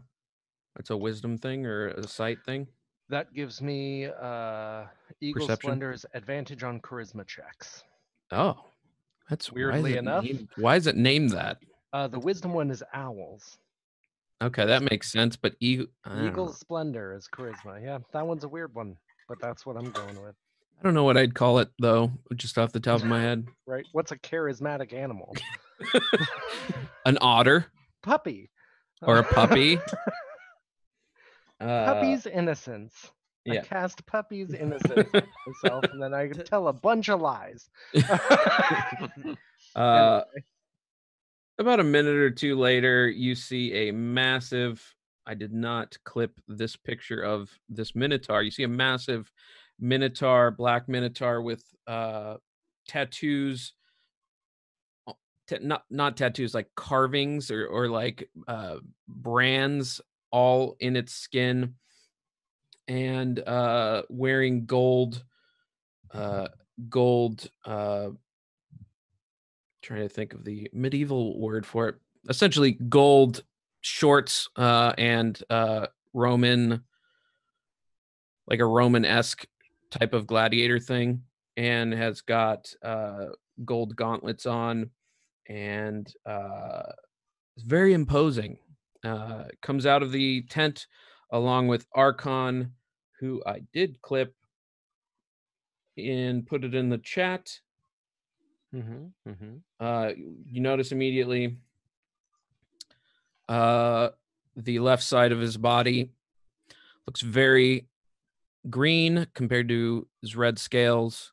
It's a wisdom thing or a sight thing? That gives me uh, Eagle Perception? Splendor's advantage on charisma checks. Oh. That's weirdly why enough. Named, why is it named that? Uh, the wisdom one is owls. Okay, that makes sense. But Eagle, Eagle Splendor is charisma. Yeah, that one's a weird one, but that's what I'm going with. I don't know what I'd call it, though, just off the top of my head. Right. What's a charismatic animal? An otter. Puppy. Or a puppy. Puppy's uh, innocence. Yeah. I cast Puppy's innocence on myself, and then I could tell a bunch of lies. uh, about a minute or two later, you see a massive... I did not clip this picture of this Minotaur. You see a massive... Minotaur, black Minotaur with uh, tattoos, t- not not tattoos, like carvings or, or like uh, brands all in its skin, and uh, wearing gold, uh, gold, uh, trying to think of the medieval word for it, essentially gold shorts uh, and uh, Roman, like a Roman-esque type of gladiator thing, and has got uh gold gauntlets on, and uh it's very imposing. Uh comes out of the tent along with Archon, who I did clip and put it in the chat. Mm-hmm, mm-hmm. Uh you notice immediately uh the left side of his body looks very green compared to his red scales.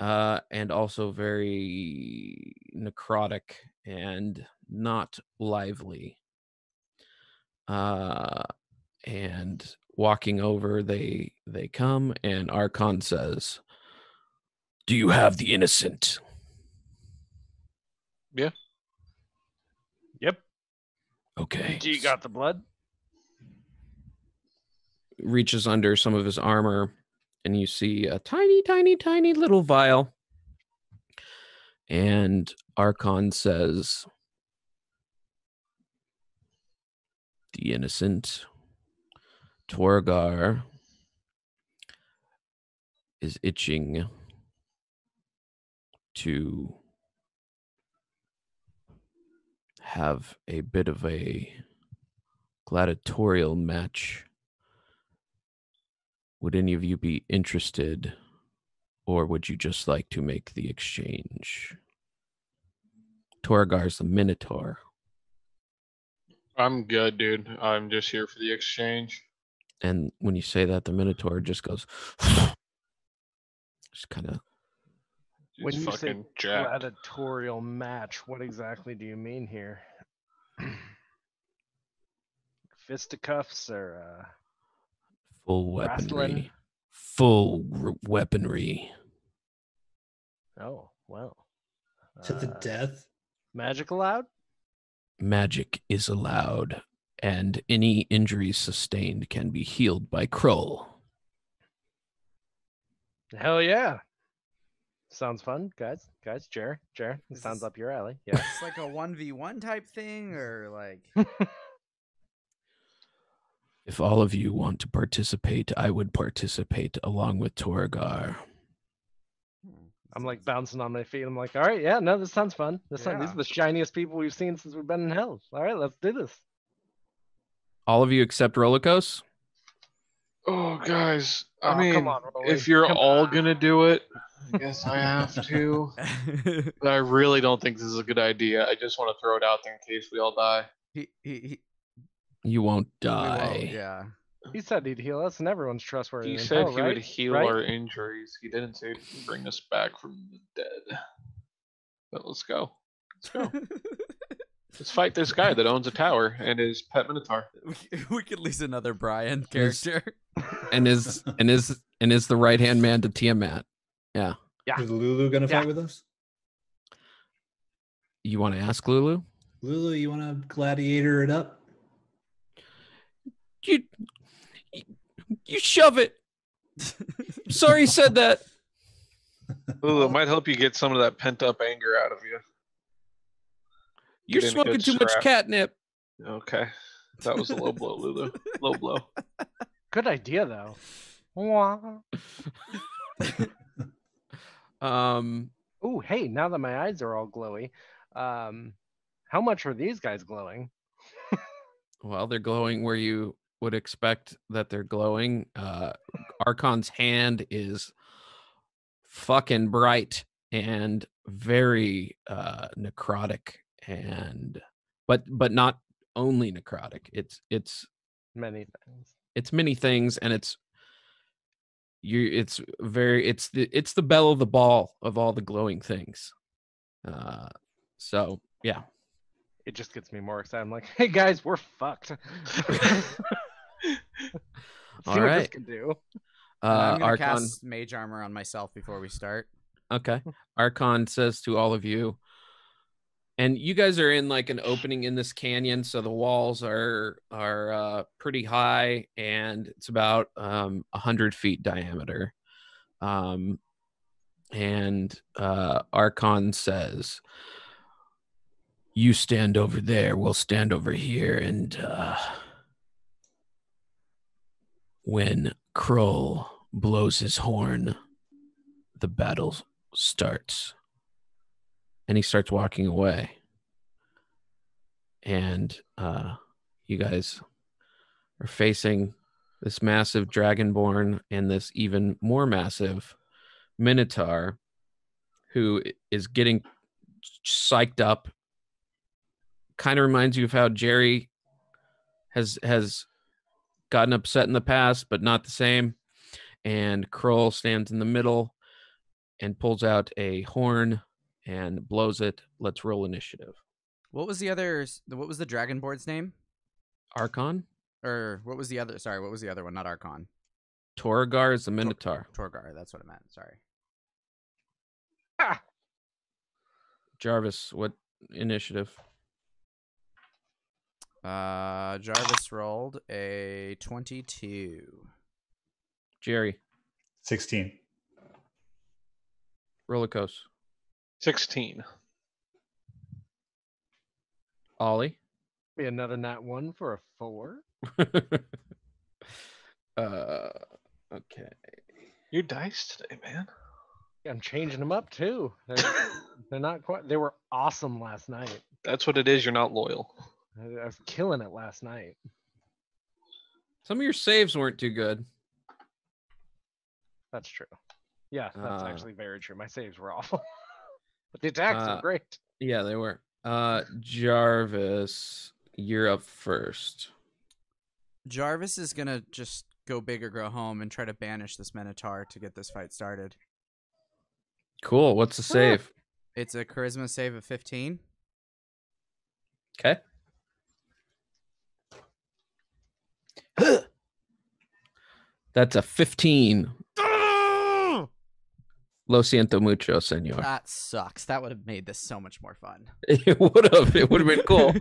uh, and also very necrotic and not lively. Uh, and walking over, they they come, and Archon says, "Do you have the innocent?" Yeah. Yep. Okay. Do you got the blood? Reaches under some of his armor, and you see a tiny, tiny, tiny little vial. And Archon says, "The innocent Torgar is itching to have a bit of a gladiatorial match. Would any of you be interested, or would you just like to make the exchange? Torgar's the Minotaur." I'm good, dude. I'm just here for the exchange. And when you say that, the Minotaur just goes, just kind of. When you say gladiatorial match, what exactly do you mean here? Fisticuffs or uh... full weaponry. Wrestling? Full r- weaponry. Oh, wow. To uh, the death? Magic allowed? Magic is allowed, and any injuries sustained can be healed by Kroll. Hell yeah. Sounds fun, guys. Guys, Jer, Jer, it sounds this, up your alley. Yeah. It's like a one v one type thing, or like... If all of you want to participate, I would participate along with Torgar. I'm like bouncing on my feet. I'm like, all right, yeah, no, this sounds fun. This yeah. sounds, these are the shiniest people we've seen since we've been in hell. All right, let's do this. All of you except Rollicos? Oh, guys. I oh, mean, come on, if you're come all going to do it, I guess I have to. But I really don't think this is a good idea. I just want to throw it out there in case we all die. He, he, he. You won't die. Won't, yeah. He said he'd heal us, and everyone's trustworthy. He said hell, he right? would heal right? our injuries. He didn't say he'd bring us back from the dead. But let's go. Let's go. Let's fight this guy that owns a tower and is pet Minotaur. We, we could lose another Brian character. And is and is and is the right hand man to Tiamat. Yeah. Yeah. Is Lulu gonna yeah. fight with us? You want to ask Lulu? Lulu, you want to gladiator it up? You. You shove it. Sorry, said that. Ooh, it might help you get some of that pent-up anger out of you. You're get smoking too strap. Much catnip. Okay, that was a low blow, Lulu. Low blow. Good idea, though. um. Oh, hey! Now that my eyes are all glowy, um, how much are these guys glowing? Well, they're glowing where you would expect that they're glowing. Uh, Archon's hand is fucking bright and very uh, necrotic, and but but not only necrotic. It's it's many things. It's many things, and it's you. It's very. It's the it's the bell of the ball of all the glowing things. Uh, so yeah. It just gets me more excited. I'm like, hey guys, we're fucked. All right. This can do. Uh, I'm gonna Archon... cast mage armor on myself before we start. Okay. Archon says to all of you, and you guys are in like an opening in this canyon, so the walls are are uh, pretty high, and it's about um, one hundred feet diameter. Um, and uh, Archon says, "You stand over there, we'll stand over here, and uh, when Kroll blows his horn, the battle starts." And he starts walking away. And uh, you guys are facing this massive dragonborn and this even more massive Minotaur who is getting psyched up. Kind of reminds you of how Jerry has has gotten upset in the past, but not the same. And Kroll stands in the middle, and pulls out a horn and blows it. Let's roll initiative. What was the other? What was the dragonborn's name? Archon? Or what was the other? Sorry, what was the other one? Not Archon. Torgar is the Minotaur. Tor- Torgar, that's what I meant. Sorry. Ah! Jarvis, what initiative? Uh, Jarvis rolled a twenty-two. Jerry. sixteen. Rollercoast. sixteen. Ollie. Be another nat one for a four. uh, okay. Your dice today, man. Yeah, I'm changing them up too. They're, they're not quite. They were awesome last night. That's what it is. You're not loyal. I, I was killing it last night. Some of your saves weren't too good. That's true. Yeah, that's uh, actually very true. My saves were awful, but the attacks uh, were great. Yeah, they were. Uh, Jarvis, you're up first. Jarvis is gonna just go big or go home and try to banish this Minotaur to get this fight started. Cool. What's the save? It's a charisma save of fifteen. Okay. That's a fifteen. Lo siento mucho, senor. That sucks. That would have made this so much more fun. It would have. It would have been cool.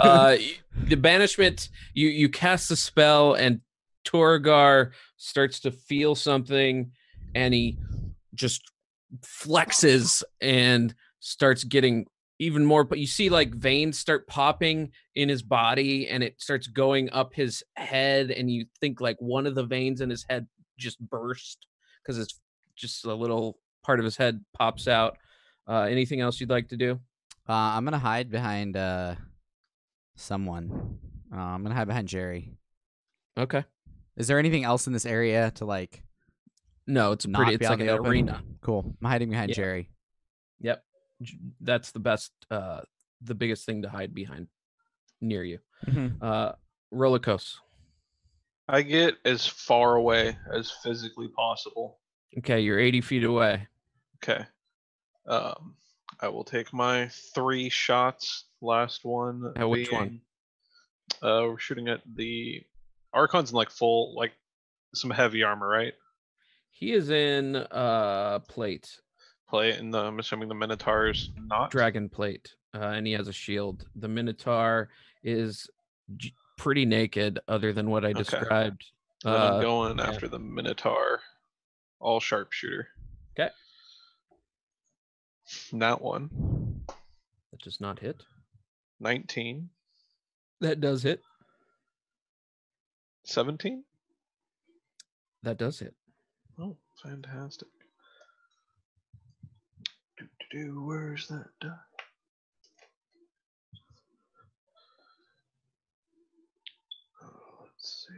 uh, the banishment, you, you cast the spell and Torgar starts to feel something and he just flexes and starts getting even more. But you see like veins start popping in his body and it starts going up his head. And you think like one of the veins in his head just burst because it's just a little part of his head pops out. Uh, anything else you'd like to do? Uh, I'm going to hide behind uh, someone. Uh, I'm going to hide behind Jerry. Okay. Is there anything else in this area to like? No, it's pretty. It's like an open arena. Cool. I'm hiding behind yeah. Jerry. Yep. That's the best, uh, the biggest thing to hide behind near you. Mm-hmm. Uh, Rollercoast. I get as far away as physically possible. Okay, you're eighty feet away. Okay. Um, I will take my three shots. Last one. At which one? Uh, we're shooting at the Archon's in like full, like some heavy armor, right? He is in uh plate. Plate, and the, I'm assuming the Minotaur's not dragon plate, uh, and he has a shield. The Minotaur is j- pretty naked, other than what I okay. described. Then uh, I'm going yeah. after the Minotaur. All sharpshooter. Okay. Not one. That does not hit. nineteen. That does hit. seventeen. That does hit. Oh, fantastic. Do, do, do, where's that die? Oh, let's see.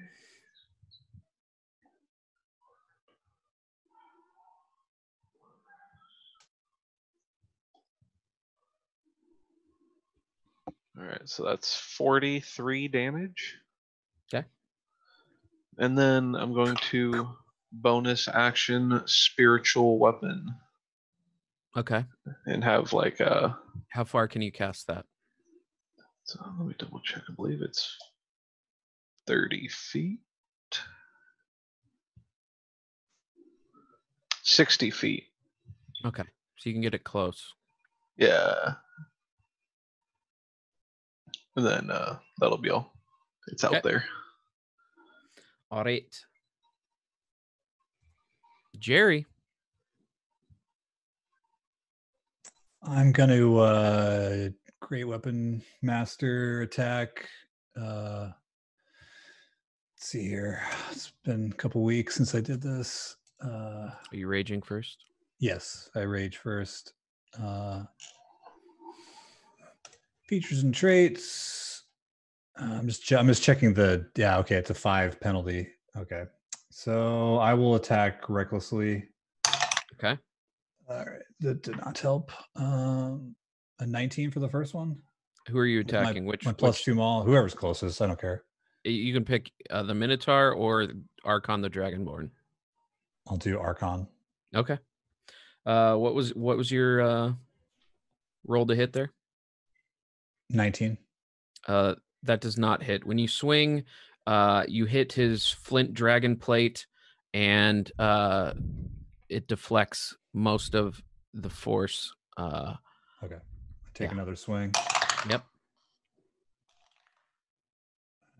All right, so that's forty-three damage. Okay. And then I'm going to bonus action spiritual weapon. Okay. And have like a... How far can you cast that? So let me double check. I believe it's thirty feet. sixty feet. Okay, so you can get it close. Yeah. And then uh, that'll be all. It's okay. Out there. All right. Jerry. I'm going to uh, Great Weapon Master attack. Uh, let's see here. It's been a couple weeks since I did this. Uh, Are you raging first? Yes, I rage first. Uh Features and traits. Uh, I'm just I'm just checking the yeah okay it's a five penalty. Okay, so I will attack recklessly. Okay. All right, that did not help. Um, a nineteen for the first one. Who are you attacking? My, which my plus which... two maul? Whoever's closest. I don't care. You can pick uh, the Minotaur or Archon the Dragonborn. I'll do Archon. Okay. Uh, what was what was your uh, roll to hit there? nineteen. Uh, that does not hit. When you swing, uh, you hit his flint dragon plate, and uh, it deflects most of the force. Uh, okay. Take yeah. another swing. Yep.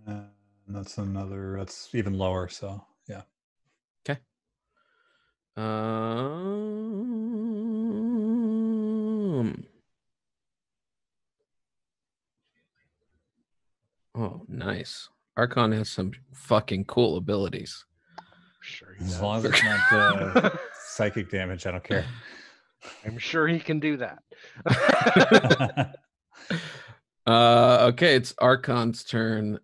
And that's another, that's even lower, so yeah. Okay. Um. Oh, nice. Archon has some fucking cool abilities. Sure. As long as it's not uh, psychic damage, I don't care. I'm sure he can do that. uh, okay, it's Archon's turn,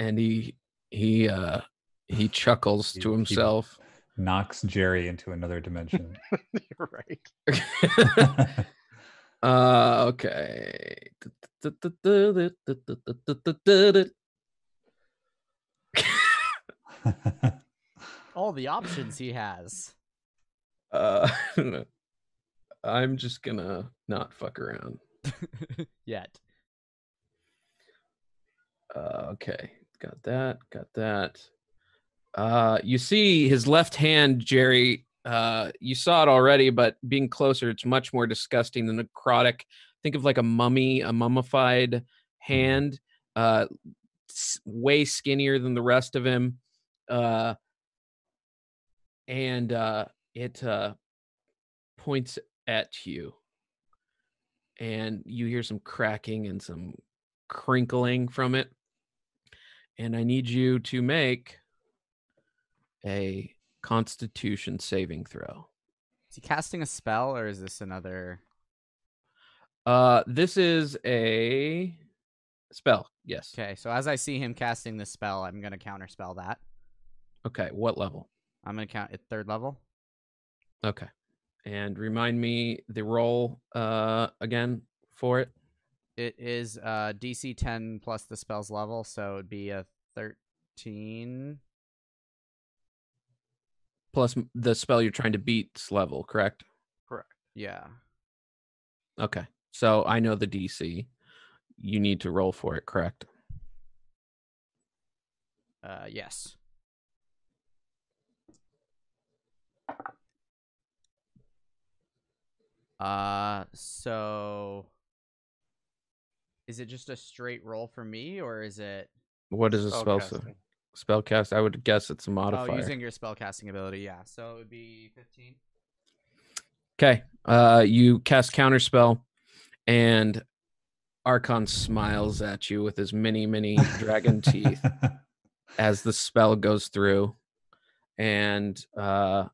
and he he uh, he chuckles he, to himself. Knocks Jerry into another dimension. You're right. uh, okay. All the options he has. Uh, I'm just gonna not fuck around yet. Uh, okay, got that, got that. Uh, you see his left hand, Jerry. Uh, you saw it already, but being closer, it's much more disgusting than necrotic. Think of like a mummy, a mummified hand, uh, way skinnier than the rest of him, uh, and uh, it uh, points at you, and you hear some cracking and some crinkling from it, and I need you to make a Constitution saving throw. Is he casting a spell, or is this another? Uh, this is a spell. Yes. Okay, so as I see him casting this spell, I'm gonna counterspell that. Okay, what level? I'm gonna count at third level. Okay. And remind me the roll uh, again for it. It is uh, D C ten plus the spell's level, so it'd be a thirteen. Plus the spell you're trying to beat's level, correct? Correct. Yeah. Okay. So I know the D C. You need to roll for it, correct? Uh, yes. Uh, so is it just a straight roll for me, or is it? What is a spell? Spell cast. I would guess it's a modifier. Oh, using your spell casting ability. Yeah. So it would be fifteen. Okay. Uh, you cast counterspell, and Archon smiles at you with his mini, mini dragon teeth as the spell goes through. And, uh,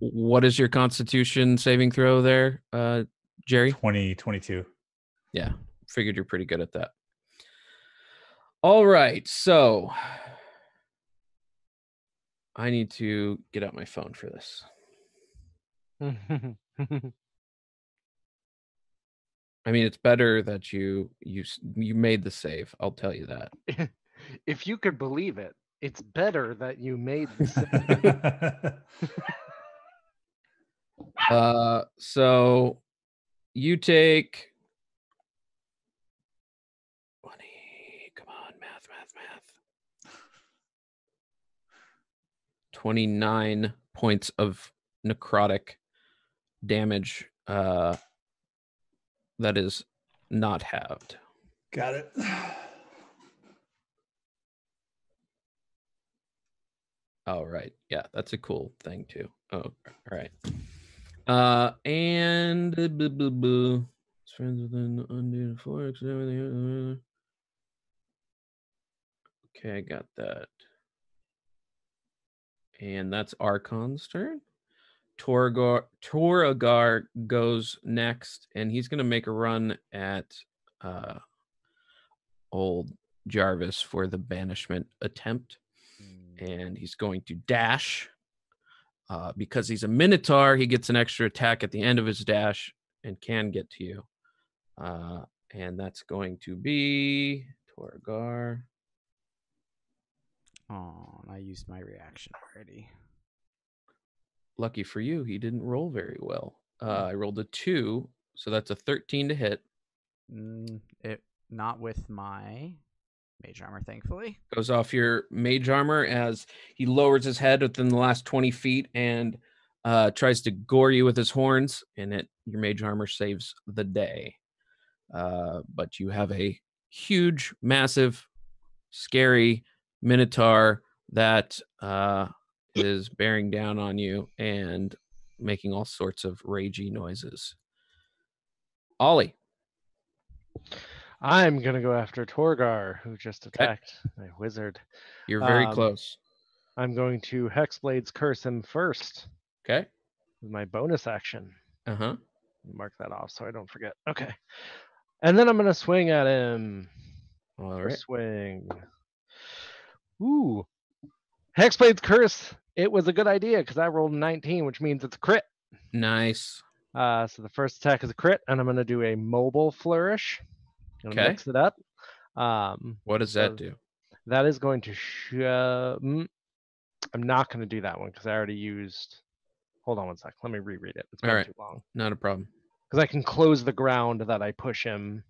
what is your Constitution saving throw there, uh, Jerry? twenty, twenty-two. Yeah, figured you're pretty good at that. All right, so I need to get out my phone for this. I mean, it's better that you you you made the save. I'll tell you that. If you could believe it, it's better that you made the save. Uh, so you take twenty, come on, math, math, math, twenty-nine points of necrotic damage, uh, that is not halved. Got it. All right. Yeah, that's a cool thing too. Oh, all right. Uh, and blah, blah, blah. Friends with an undated fork. Okay, I got that. And that's Archon's turn. Torgar, Torgar goes next, and he's going to make a run at uh, old Jarvis for the banishment attempt. Mm. And he's going to dash. Uh, because he's a Minotaur, he gets an extra attack at the end of his dash and can get to you. Uh, and that's going to be Torgar. Oh, I used my reaction already. lucky for you, he didn't roll very well. Uh, I rolled a two, so that's a thirteen to hit. Mm, it not with my mage armor, thankfully. Goes off your mage armor as he lowers his head within the last twenty feet and uh, tries to gore you with his horns, and it your mage armor saves the day. Uh, but you have a huge, massive, scary minotaur that uh, is bearing down on you and making all sorts of ragey noises. Ollie. I'm going to go after Torgar, who just attacked my wizard. You're very um, close. I'm going to Hexblade's Curse him first. Okay. With my bonus action. Uh-huh. Mark that off so I don't forget. Okay. And then I'm going to swing at him. All right. Swing. Ooh. Hexblade's Curse. It was a good idea because I rolled nineteen, which means it's a crit. Nice. Uh, so the first attack is a crit, and I'm going to do a mobile flourish. I'm going to okay. mix it up. Um, what does that so do? That is going to... Sh- uh, mm, I'm not going to do that one because I already used... Hold on one sec. Let me reread it. It's been right. too long. Not a problem. Because I can close the ground that I push him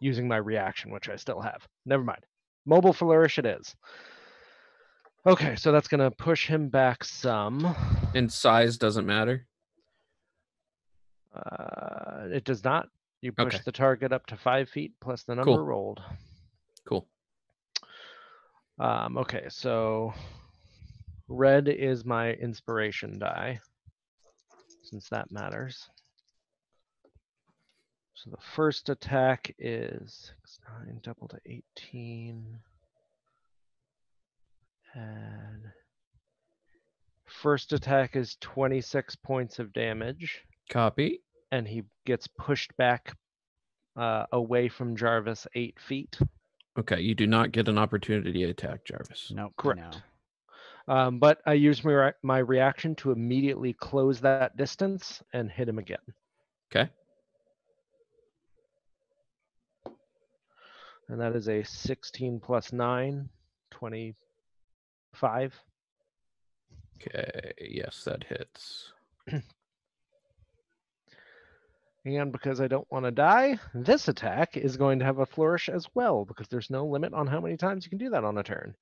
using my reaction, which I still have. Never mind. Mobile flourish it is. Okay, so that's going to push him back some. And size doesn't matter? Uh, it does not. You push okay. the target up to five feet plus the number cool. rolled. Cool. Um, okay, so... Red is my inspiration die, since that matters. So the first attack is six, nine, double to eighteen. And first attack is twenty-six points of damage. Copy. And he gets pushed back uh, away from Jarvis eight feet. Okay, you do not get an opportunity to attack Jarvis. No, nope, correct. No. Um, but I used my, re- my reaction to immediately close that distance and hit him again. Okay. And that is a sixteen plus nine, twenty-five. Okay, yes, that hits. And because I don't want to die, this attack is going to have a flourish as well, because there's no limit on how many times you can do that on a turn.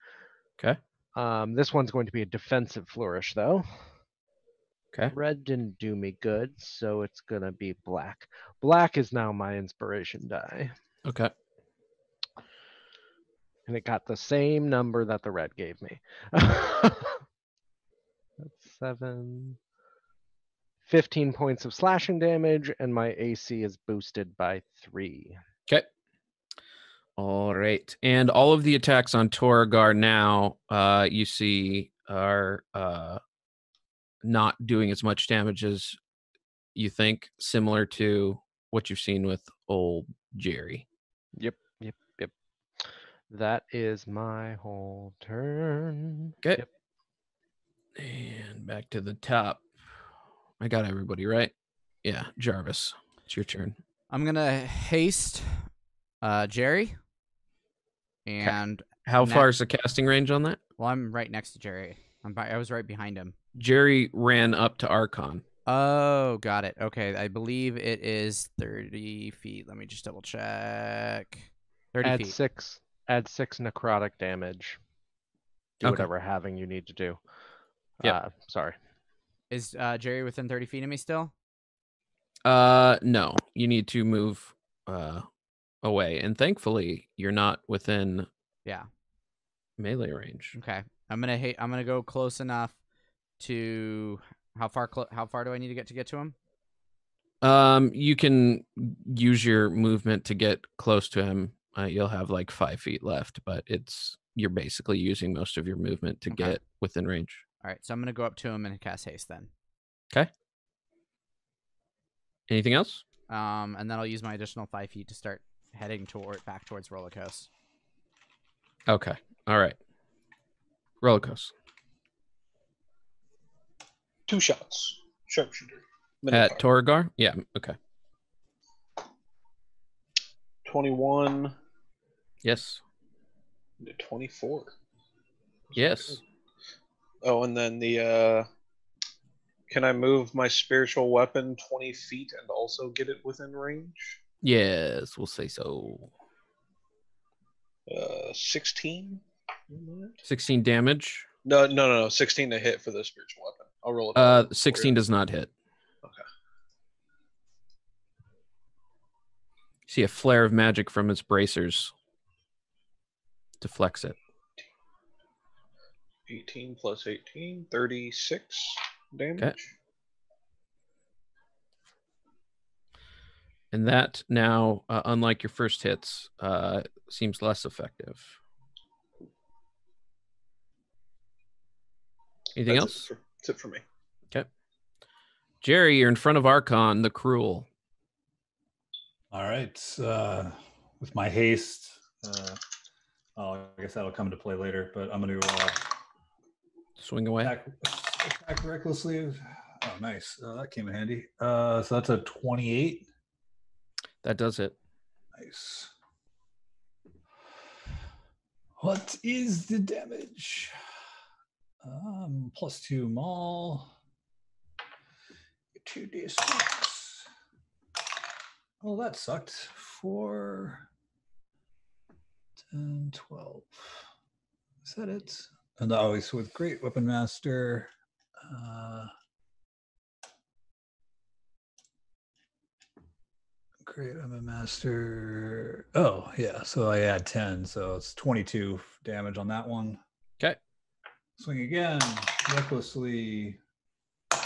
Okay. Um, this one's going to be a defensive flourish, though. Okay. Red didn't do me good, so it's going to be black. Black is now my inspiration die. Okay. And it got the same number that the red gave me. That's seven. fifteen points of slashing damage, and my A C is boosted by three. Okay. All right, and all of the attacks on Torgar now, uh, you see, are uh, not doing as much damage as you think, similar to what you've seen with old Jerry. Yep, yep, yep. That is my whole turn. Okay. Yep. And back to the top. I got everybody, right? Yeah, Jarvis, it's your turn. I'm going to haste uh, Jerry. And how far now, is the casting range on that? Well, I'm right next to Jerry. I'm by, I was right behind him. Jerry ran up to Archon. Oh, got it. Okay, I believe it is thirty feet. Let me just double check. thirty add feet. Six, add six necrotic damage. Do okay. whatever having you need to do. Yeah. Uh, sorry. Is uh, Jerry within thirty feet of me still? Uh, no. You need to move... Uh, away, and thankfully you're not within yeah melee range. Okay, I'm gonna hate. I'm gonna go close enough to how far? Cl- how far do I need to get to get to him? Um, you can use your movement to get close to him. Uh, you'll have like five feet left, but it's you're basically using most of your movement to okay. get within range. All right, so I'm gonna go up to him and cast haste then. Okay. Anything else? Um, and then I'll use my additional five feet to start heading toward back towards Rollercoast. Okay. All right. Rollercoast. Two shots. Sharpshooter. Minotaur. At Torgar? Yeah. Okay. twenty-one. Yes. twenty-four. Yes. Oh, and then the uh, Can I move my spiritual weapon twenty feet and also get it within range? Yes, we'll say so. Uh, sixteen? sixteen damage? No, no, no, no. sixteen to hit for the spiritual weapon. I'll roll it. Uh, sixteen does not hit. Okay. See a flare of magic from its bracers. Deflects it. eighteen plus eighteen, thirty-six damage. Okay. And that now, uh, unlike your first hits, uh, seems less effective. Anything That's else? It for, that's it for me. Okay. Jerry, you're in front of Archon the Cruel. All right. Uh, with my haste, uh, oh, I guess that'll come into play later, but I'm going to uh, swing away. Attack, attack recklessly. Oh, nice. Uh, that came in handy. Uh, so that's a twenty-eight. That does it. Nice. What is the damage? Um, plus two maul. two d six. Oh, that sucked. four, ten, twelve. Is that it? And always with Great Weapon Master. Uh, great Weapon Master. Oh, yeah. So I add ten. So it's twenty-two damage on that one. Okay. Swing again. Recklessly. Uh,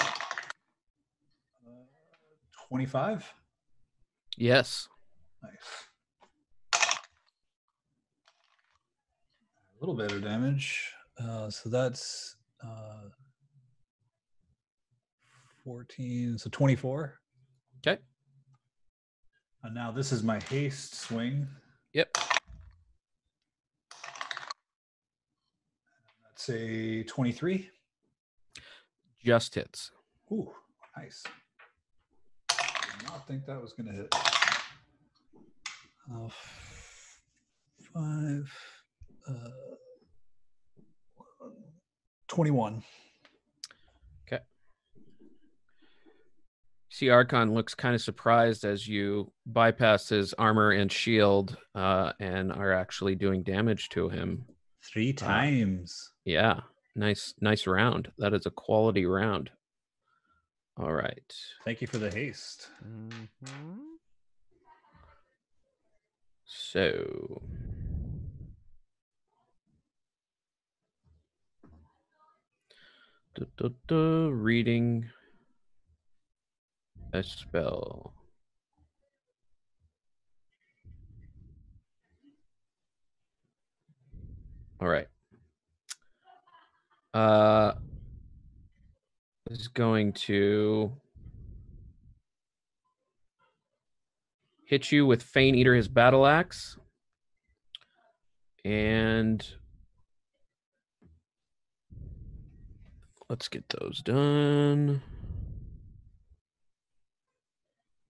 twenty-five? Yes. Nice. A little bit of damage. Uh, so that's uh, fourteen, so twenty-four. Okay. And now this is my haste swing. Yep. That's a twenty-three. Just hits. Ooh, nice. Did not think that was going to hit. Uh, five. Uh, twenty-one. Okay. See, Archon looks kind of surprised as you bypass his armor and shield uh, and are actually doing damage to him. Three times. Uh, yeah. Nice, nice round. That is a quality round. All right. Thank you for the haste. Mm-hmm. So... Da, da, da, reading a spell. All right. Uh, this is going to hit you with Fane Eater, his battle axe, and. Let's get those done.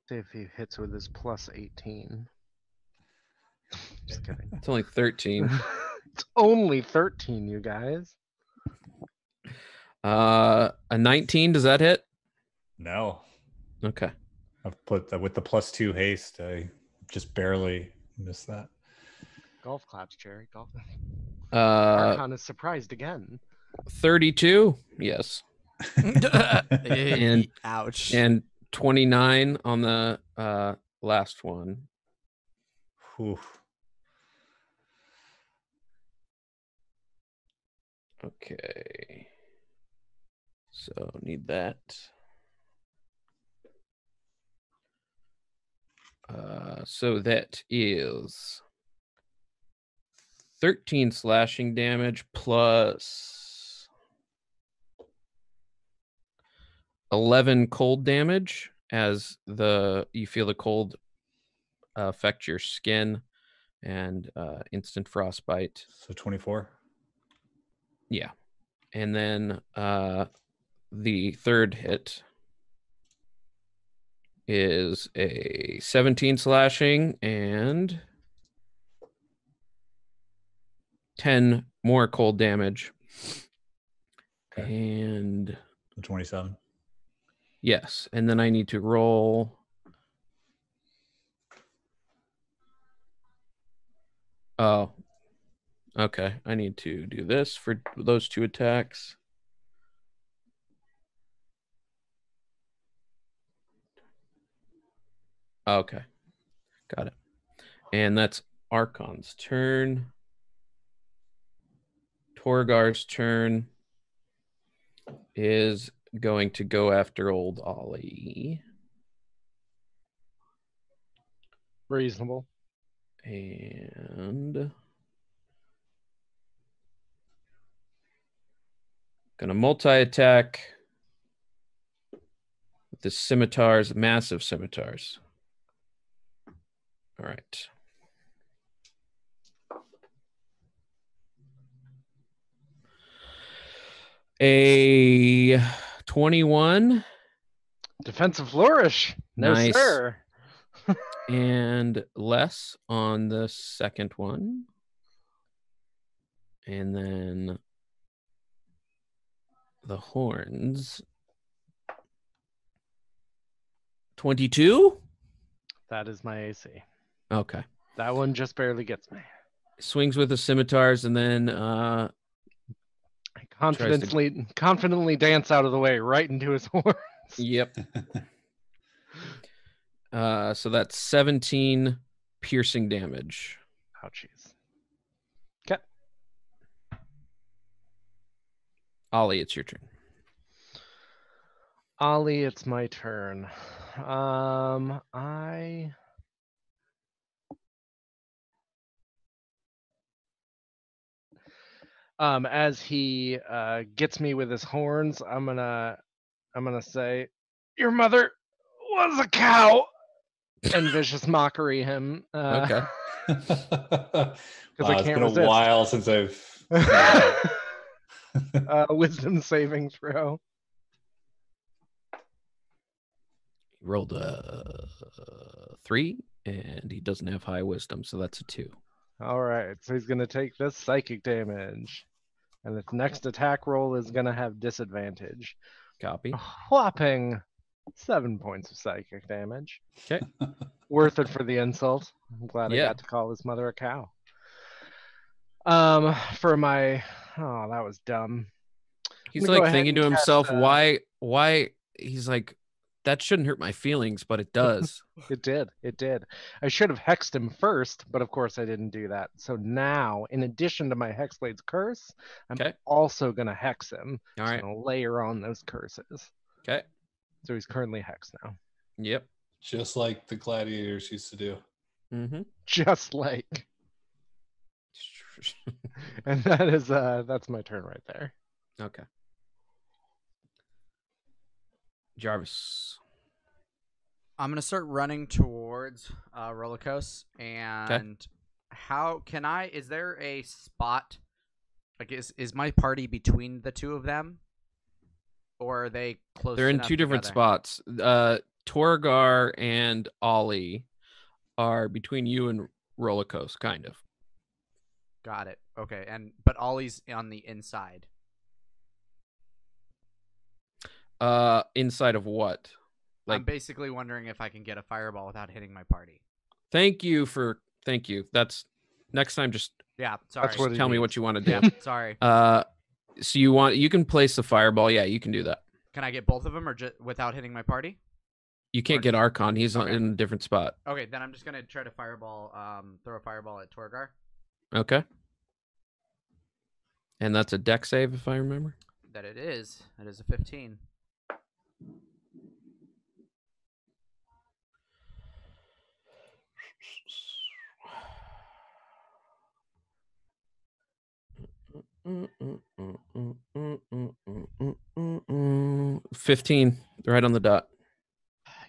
See if he hits with his plus eighteen. Just kidding. It's only thirteen. It's only thirteen, you guys. Uh, a nineteen, does that hit? No. Okay. I've put that with the plus two haste. I just barely missed that. Golf claps, Jerry. Golf. Uh, Archon is surprised again. thirty-two, yes. and ouch. And twenty-nine on the uh, last one. Whew. Okay. So need that. Uh, so that is thirteen slashing damage plus eleven cold damage as the you feel the cold uh, affect your skin and uh, instant frostbite. So twenty-four. Yeah. And then uh, the third hit is a seventeen slashing and ten more cold damage. Okay. And... twenty-seven. Yes, and then I need to roll. Oh, okay. I need to do this for those two attacks. Okay, got it. And that's Archon's turn. Torgar's turn is going to go after old Ollie. Reasonable. And gonna multi-attack with the scimitars, massive scimitars. All right. A twenty-one. Defensive flourish. No, nice. Sir. And less on the second one. And then the horns. twenty-two? That is my A C. Okay. That one just barely gets me. Swings with the scimitars and then... Uh, Confidently, to... confidently dance out of the way right into his horns. Yep. uh, so that's seventeen piercing damage. Oh, jeez. Okay. Ollie, it's your turn. Ollie, it's my turn. Um, I... Um, as he uh, gets me with his horns, I'm gonna, I'm gonna say, "Your mother was a cow," and vicious mockery him. Uh, okay. Because wow, I can't. It's been resist. a while since I've uh, wisdom saving throw. He rolled a three, and he doesn't have high wisdom, so that's a two. All right, so he's gonna take this psychic damage. And its next attack roll is going to have disadvantage. Copy. A whopping seven points of psychic damage. Okay. Worth it for the insult. I'm glad yeah. I got to call his mother a cow. Um, for my... Oh, that was dumb. He's like thinking to himself, the... why... Why... He's like, that shouldn't hurt my feelings, but it does. It did. It did. I should have hexed him first, but of course I didn't do that. So now, in addition to my Hexblade's curse, I'm okay. also going to hex him. All right. I'm going to layer on those curses. Okay. So he's currently hexed now. Yep. Just like the gladiators used to do. Mm-hmm. Just like. And that is uh, that's my turn right there. Okay. Jarvis. I'm going to start running towards uh, Rollicos. And okay. how can I... Is there a spot... Like, is, is my party between the two of them? Or are they close They're in two together? different spots. Uh, Torgar and Ollie are between you and Rollicos, kind of. Got it. Okay. And But Ollie's on the inside. Uh, inside of what? Like, I'm basically wondering if I can get a fireball without hitting my party. Thank you for thank you. That's next time. Just yeah. Sorry. That's what tell me means. what you want to do. Yeah, sorry. Uh, so you want you can place the fireball. Yeah, you can do that. Can I get both of them or just without hitting my party? You can't or get Archon. He's okay. in a different spot. Okay, then I'm just gonna try to fireball. Um, throw a fireball at Torgar. Okay. And that's a deck save, if I remember. That it is. That is a fifteen. fifteen, right on the dot.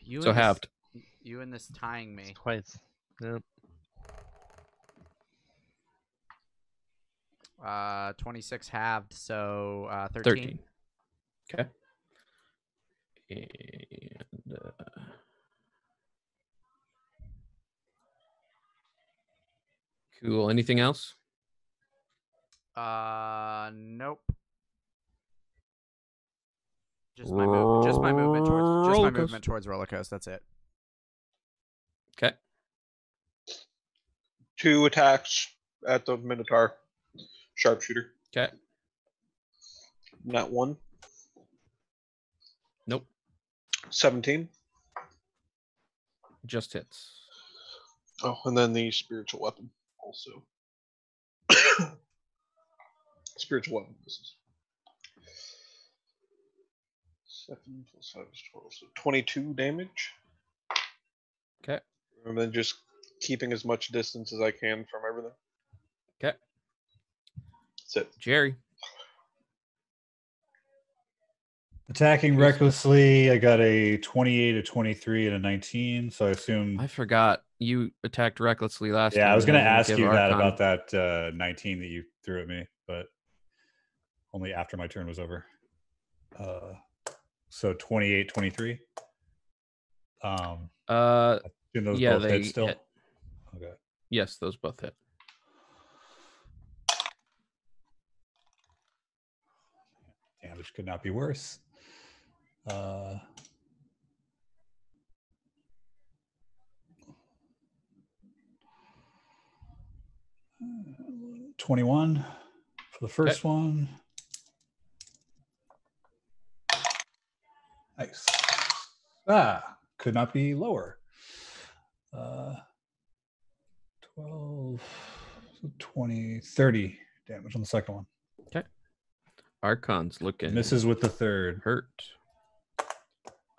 You so halved. This, you and this tying me. It's twice. Yep. Uh, twenty-six halved, so uh, thirteen. thirteen. Okay. And, uh... cool. Anything else? Uh, nope. Just my move, just my movement towards, just my movement towards Rollercoast. That's it. Okay. Two attacks at the Minotaur sharpshooter. Okay. Not one. Nope. seventeen. Just hits. Oh, and then the spiritual weapon also. Spiritual weapon. This is seven plus five is twelve, so twenty-two damage. Okay. And then just keeping as much distance as I can from everything. Okay. That's it. Jerry. Attacking recklessly, I got a twenty-eight, a twenty-three, and a nineteen. So I assume I forgot you attacked recklessly last. Yeah, time I was going to ask you that about that uh, nineteen that you threw at me, but only after my turn was over. Uh, so twenty-eight, twenty-three. Um. Uh. And those yeah, both they hit still. Hit. Okay. Yes, those both hit. Damage could not be worse. Uh, twenty-one for the first okay. one. Nice. Ah, could not be lower. Uh, twelve, twenty, thirty damage on the second one. Okay. Archon's looking. Misses with the third. Hurt.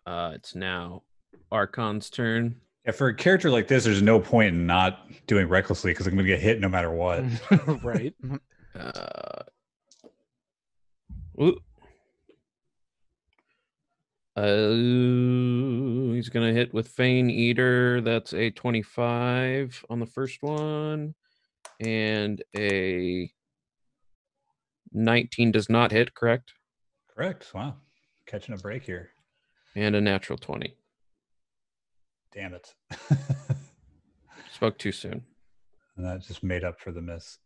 Uh, it's now Archon's turn. Yeah, for a character like this, there's no point in not doing recklessly because I'm going to get hit no matter what. Right. Uh, ooh. Uh, he's going to hit with Fane Eater. That's a twenty-five on the first one. And a nineteen does not hit, correct? Correct. Wow. Catching a break here. And a natural twenty. Damn it. Spoke too soon. And that just made up for the miss.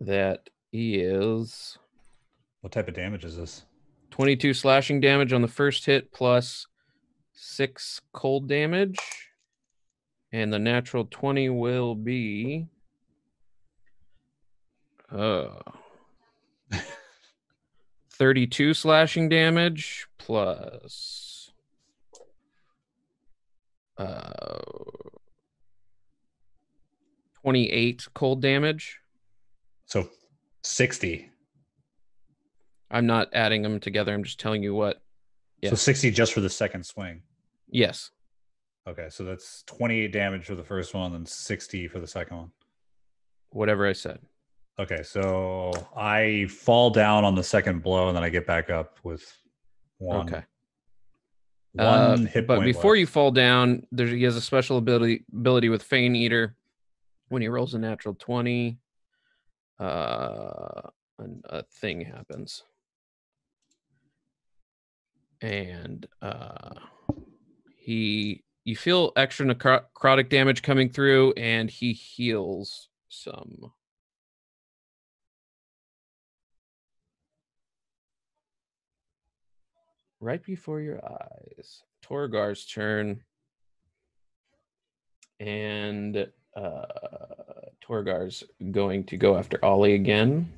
That is... What type of damage is this? twenty-two slashing damage on the first hit plus six cold damage. And the natural twenty will be... Oh. thirty-two slashing damage plus uh, twenty-eight cold damage. So sixty. I'm not adding them together. I'm just telling you what. Yeah. So sixty just for the second swing. Yes. Okay. So that's twenty-eight damage for the first one and sixty for the second one. Whatever I said. Okay, so I fall down on the second blow, and then I get back up with one. Okay. One uh, hit but point. But before left. You fall down, there, he has a special ability ability with Fane Eater. When he rolls a natural twenty, uh, a thing happens, and uh, he you feel extra necrotic damage coming through, and he heals some. Right before your eyes, Torgar's turn, and uh, Torgar's going to go after Ollie again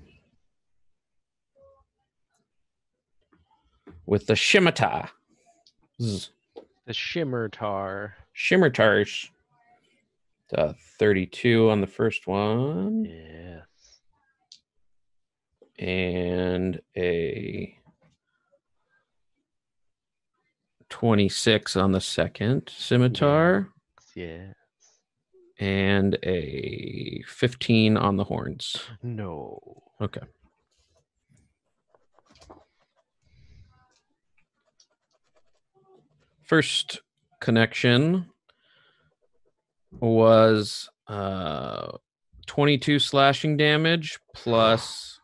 with the Scimitar. The Scimitar. Scimitar's uh, thirty-two on the first one. Yes. And a twenty-six on the second scimitar. Yes. And a fifteen on the horns. No. Okay. First connection was uh, twenty-two slashing damage plus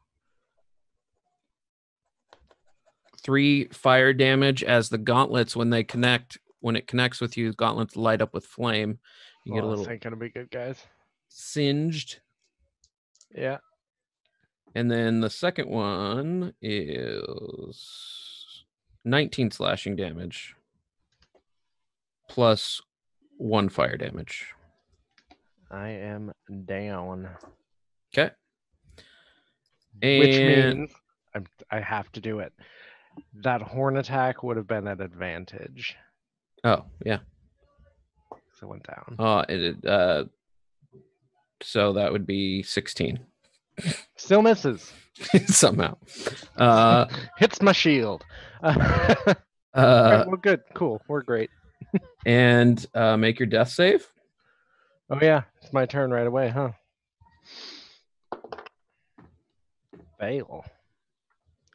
three fire damage as the gauntlets, when they connect, when it connects with you, gauntlets light up with flame. You well, get a little. This ain't gonna be good, guys. Singed. Yeah. And then the second one is nineteen slashing damage plus one fire damage. I am down. Okay. And... which means I'm, I have to do it. That horn attack would have been at advantage. Oh, yeah. So it went down. Oh, uh, it uh so that would be sixteen. Still misses. Somehow. Uh hits my shield. uh, uh right, we're good. Cool. We're great. And uh make your death save. Oh yeah, it's my turn right away, huh? Fail.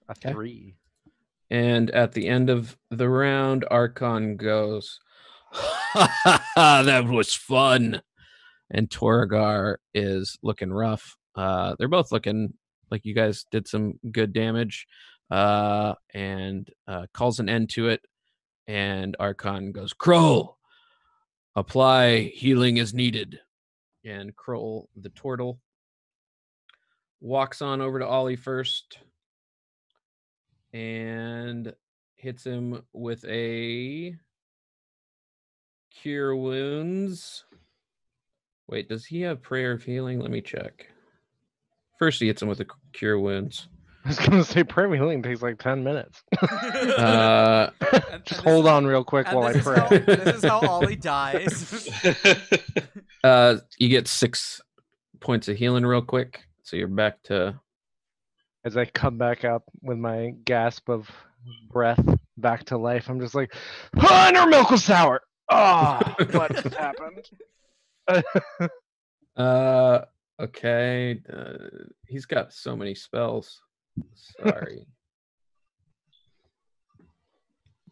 A okay. three. And at the end of the round, Archon goes, ha ha ha, that was fun. And Torgar is looking rough. Uh, they're both looking like you guys did some good damage, uh, and uh, calls an end to it. And Archon goes, Kroll, apply healing as needed. And Kroll, the turtle, walks on over to Ollie first. And hits him with a cure wounds. Wait, does he have prayer of healing? Let me check. First, he hits him with a cure wounds. I was going to say prayer of healing takes like ten minutes. uh, just hold on real quick while I pray. How, this is how Ollie dies. uh, you get six points of healing real quick, so you're back to. As I come back up with my gasp of breath back to life, I'm just like, ah, her milk was sour. Ah, oh, what happened? uh, okay. Uh, he's got so many spells. Sorry.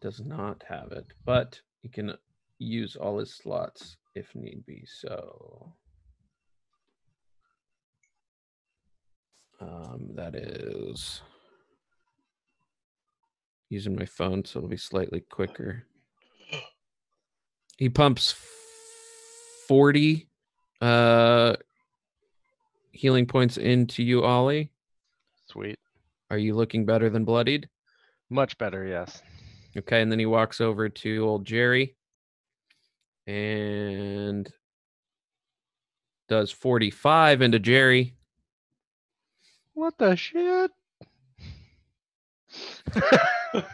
Does not have it, but he can use all his slots if need be, so... Um, that is using my phone, so it'll be slightly quicker. He pumps forty uh, healing points into you, Ollie. Sweet. Are you looking better than bloodied? Much better, yes. Okay, and then he walks over to old Jerry and does forty-five into Jerry. What the shit?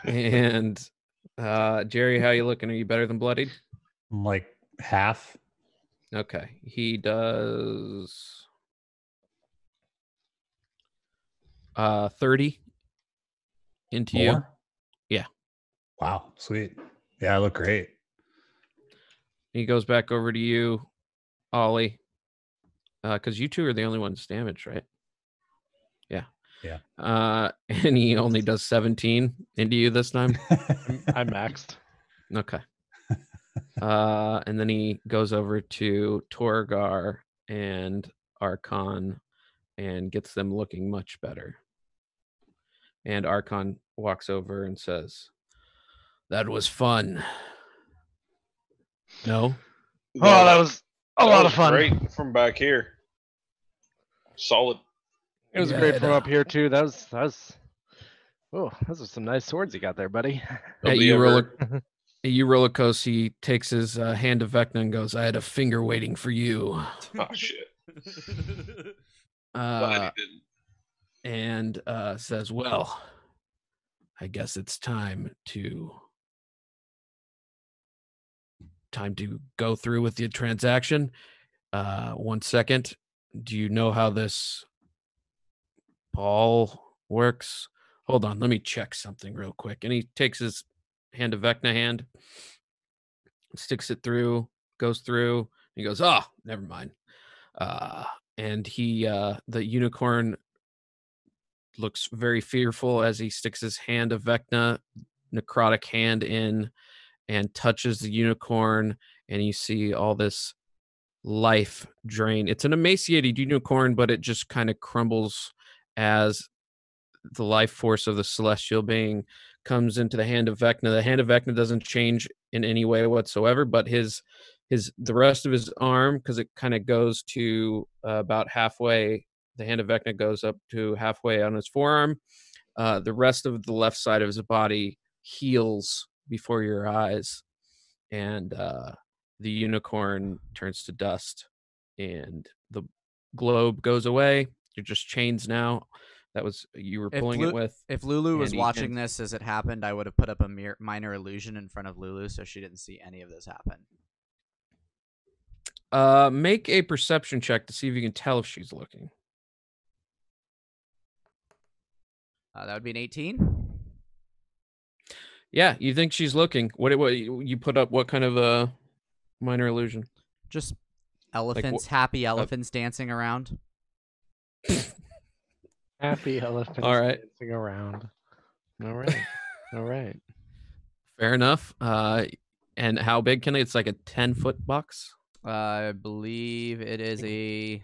And uh, Jerry, how you looking? Are you better than bloodied? Like half. Okay. He does uh, thirty into more? You. Yeah. Wow. Sweet. Yeah, I look great. He goes back over to you, Ollie, because uh, you two are the only ones damaged, right? Yeah. Yeah. Uh, and he only does seventeen into you this time. I maxed. Okay. Uh, and then he goes over to Torgar and Archon and gets them looking much better. And Archon walks over and says, that was fun. No? Well, oh, that was a that lot was of fun. Great from back here. Solid. It was yeah, great from up here too. That was that was, oh, those are some nice swords you got there, buddy. At you roller, at you rollercoaster, he takes his uh, hand of Vecna and goes, "I had a finger waiting for you." Oh shit! uh, and uh, says, "Well, I guess it's time to time to go through with the transaction." Uh, one second. Do you know how this? Paul works. Hold on, let me check something real quick. And he takes his hand of Vecna hand, sticks it through, goes through, and he goes, oh, never mind. Uh, and he, uh, the unicorn looks very fearful as he sticks his hand of Vecna, necrotic hand in, and touches the unicorn, and you see all this life drain. It's an emaciated unicorn, but it just kind of crumbles as the life force of the celestial being comes into the hand of Vecna. The hand of Vecna doesn't change in any way whatsoever, but his his the rest of his arm, because it kind of goes to uh, about halfway, the hand of Vecna goes up to halfway on his forearm. Uh, the rest of the left side of his body heals before your eyes, and uh, the unicorn turns to dust, and the globe goes away. You're just chains now. That was you were pulling it with. If Lulu was watching this as it happened, I would have put up a mere, minor illusion in front of Lulu so she didn't see any of this happen. Uh, make a perception check to see if you can tell if she's looking. Uh, that would be an eighteen. Yeah, you think she's looking. What? What? You put up what kind of a minor illusion? Just elephants, like, happy elephants uh, dancing around. Happy elephants All right. dancing around. All right. All right. Fair enough. Uh, and how big can it? It's like a ten-foot box? Uh, I believe it is a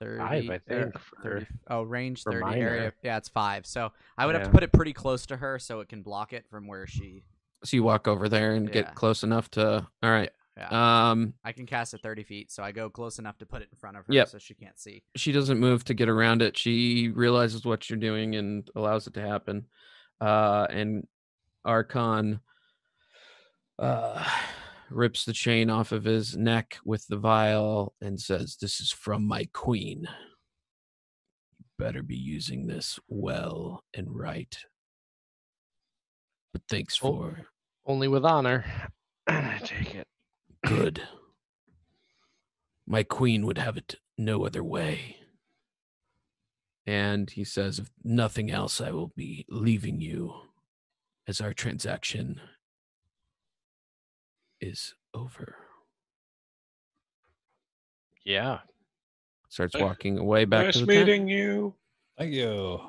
thirty. Five, I think. thirty, oh, range thirty minor. Area. Yeah, it's five. So I would yeah. have to put it pretty close to her so it can block it from where she... So you walk over there and yeah. get close enough to... All right. Yeah. Um, I can cast it thirty feet, so I go close enough to put it in front of her yep. so she can't see. She doesn't move to get around it. She realizes what you're doing and allows it to happen. Uh, and Archon uh, rips the chain off of his neck with the vial and says, "This is from my queen. You better be using this well and right. But thanks for..." Only with honor. I take it. "Good. My queen would have it no other way." And he says, "If nothing else, I will be leaving you as our transaction is over." Yeah. Starts walking away back nice to the tent. Nice meeting you. Thank you.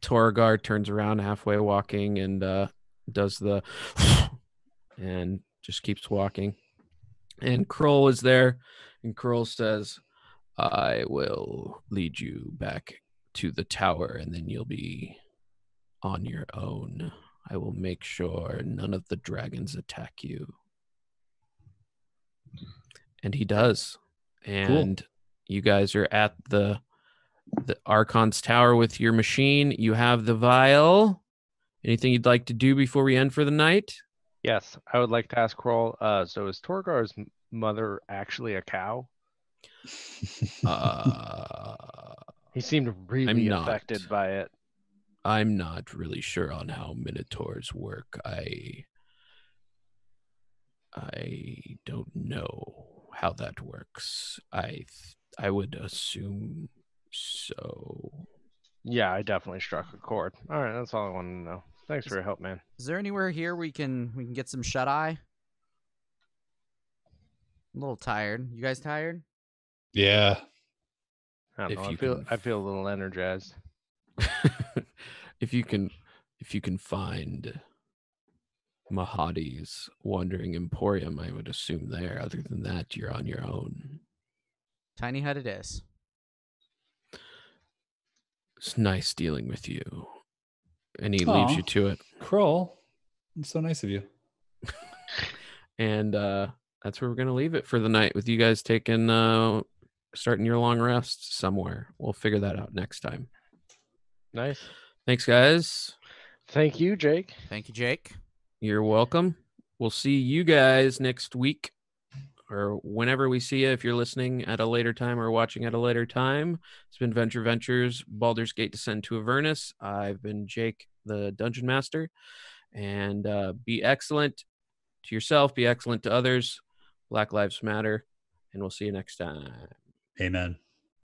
Torgar turns around halfway walking and uh, does the and just keeps walking. And Kroll is there, and Kroll says, "I will lead you back to the tower, and then you'll be on your own. I will make sure none of the dragons attack you." And he does. And cool. You guys are at the, the Archon's tower with your machine. You have the vial. Anything you'd like to do before we end for the night? Yes, I would like to ask Kroll, uh, so is Torgar's mother actually a cow? Uh, he seemed really I'm affected not, by it. I'm not really sure on how minotaurs work. I, I don't know how that works. I, I would assume so. Yeah, I definitely struck a chord. All right, that's all I wanted to know. Thanks for your help, man. Is there anywhere here we can we can get some shut eye? I'm a little tired. You guys tired? Yeah. I don't know. I feel can... I feel a little energized. if you can if you can find Mahadi's Wandering Emporium, I would assume there. Other than that, you're on your own. Tiny hut it is. It's nice dealing with you. And he Aww. Leaves you to it. Kroll, it's so nice of you. And uh, that's where we're going to leave it for the night, with you guys taking, uh, starting your long rest somewhere. We'll figure that out next time. Nice. Thanks, guys. Thank you, Jake. Thank you, Jake. You're welcome. We'll see you guys next week, or whenever we see you, if you're listening at a later time or watching at a later time. It's been Venture Ventures, Baldur's Gate: Descent Into Avernus. I've been Jake, the Dungeon Master. And uh, be excellent to yourself. Be excellent to others. Black Lives Matter. And we'll see you next time. Amen.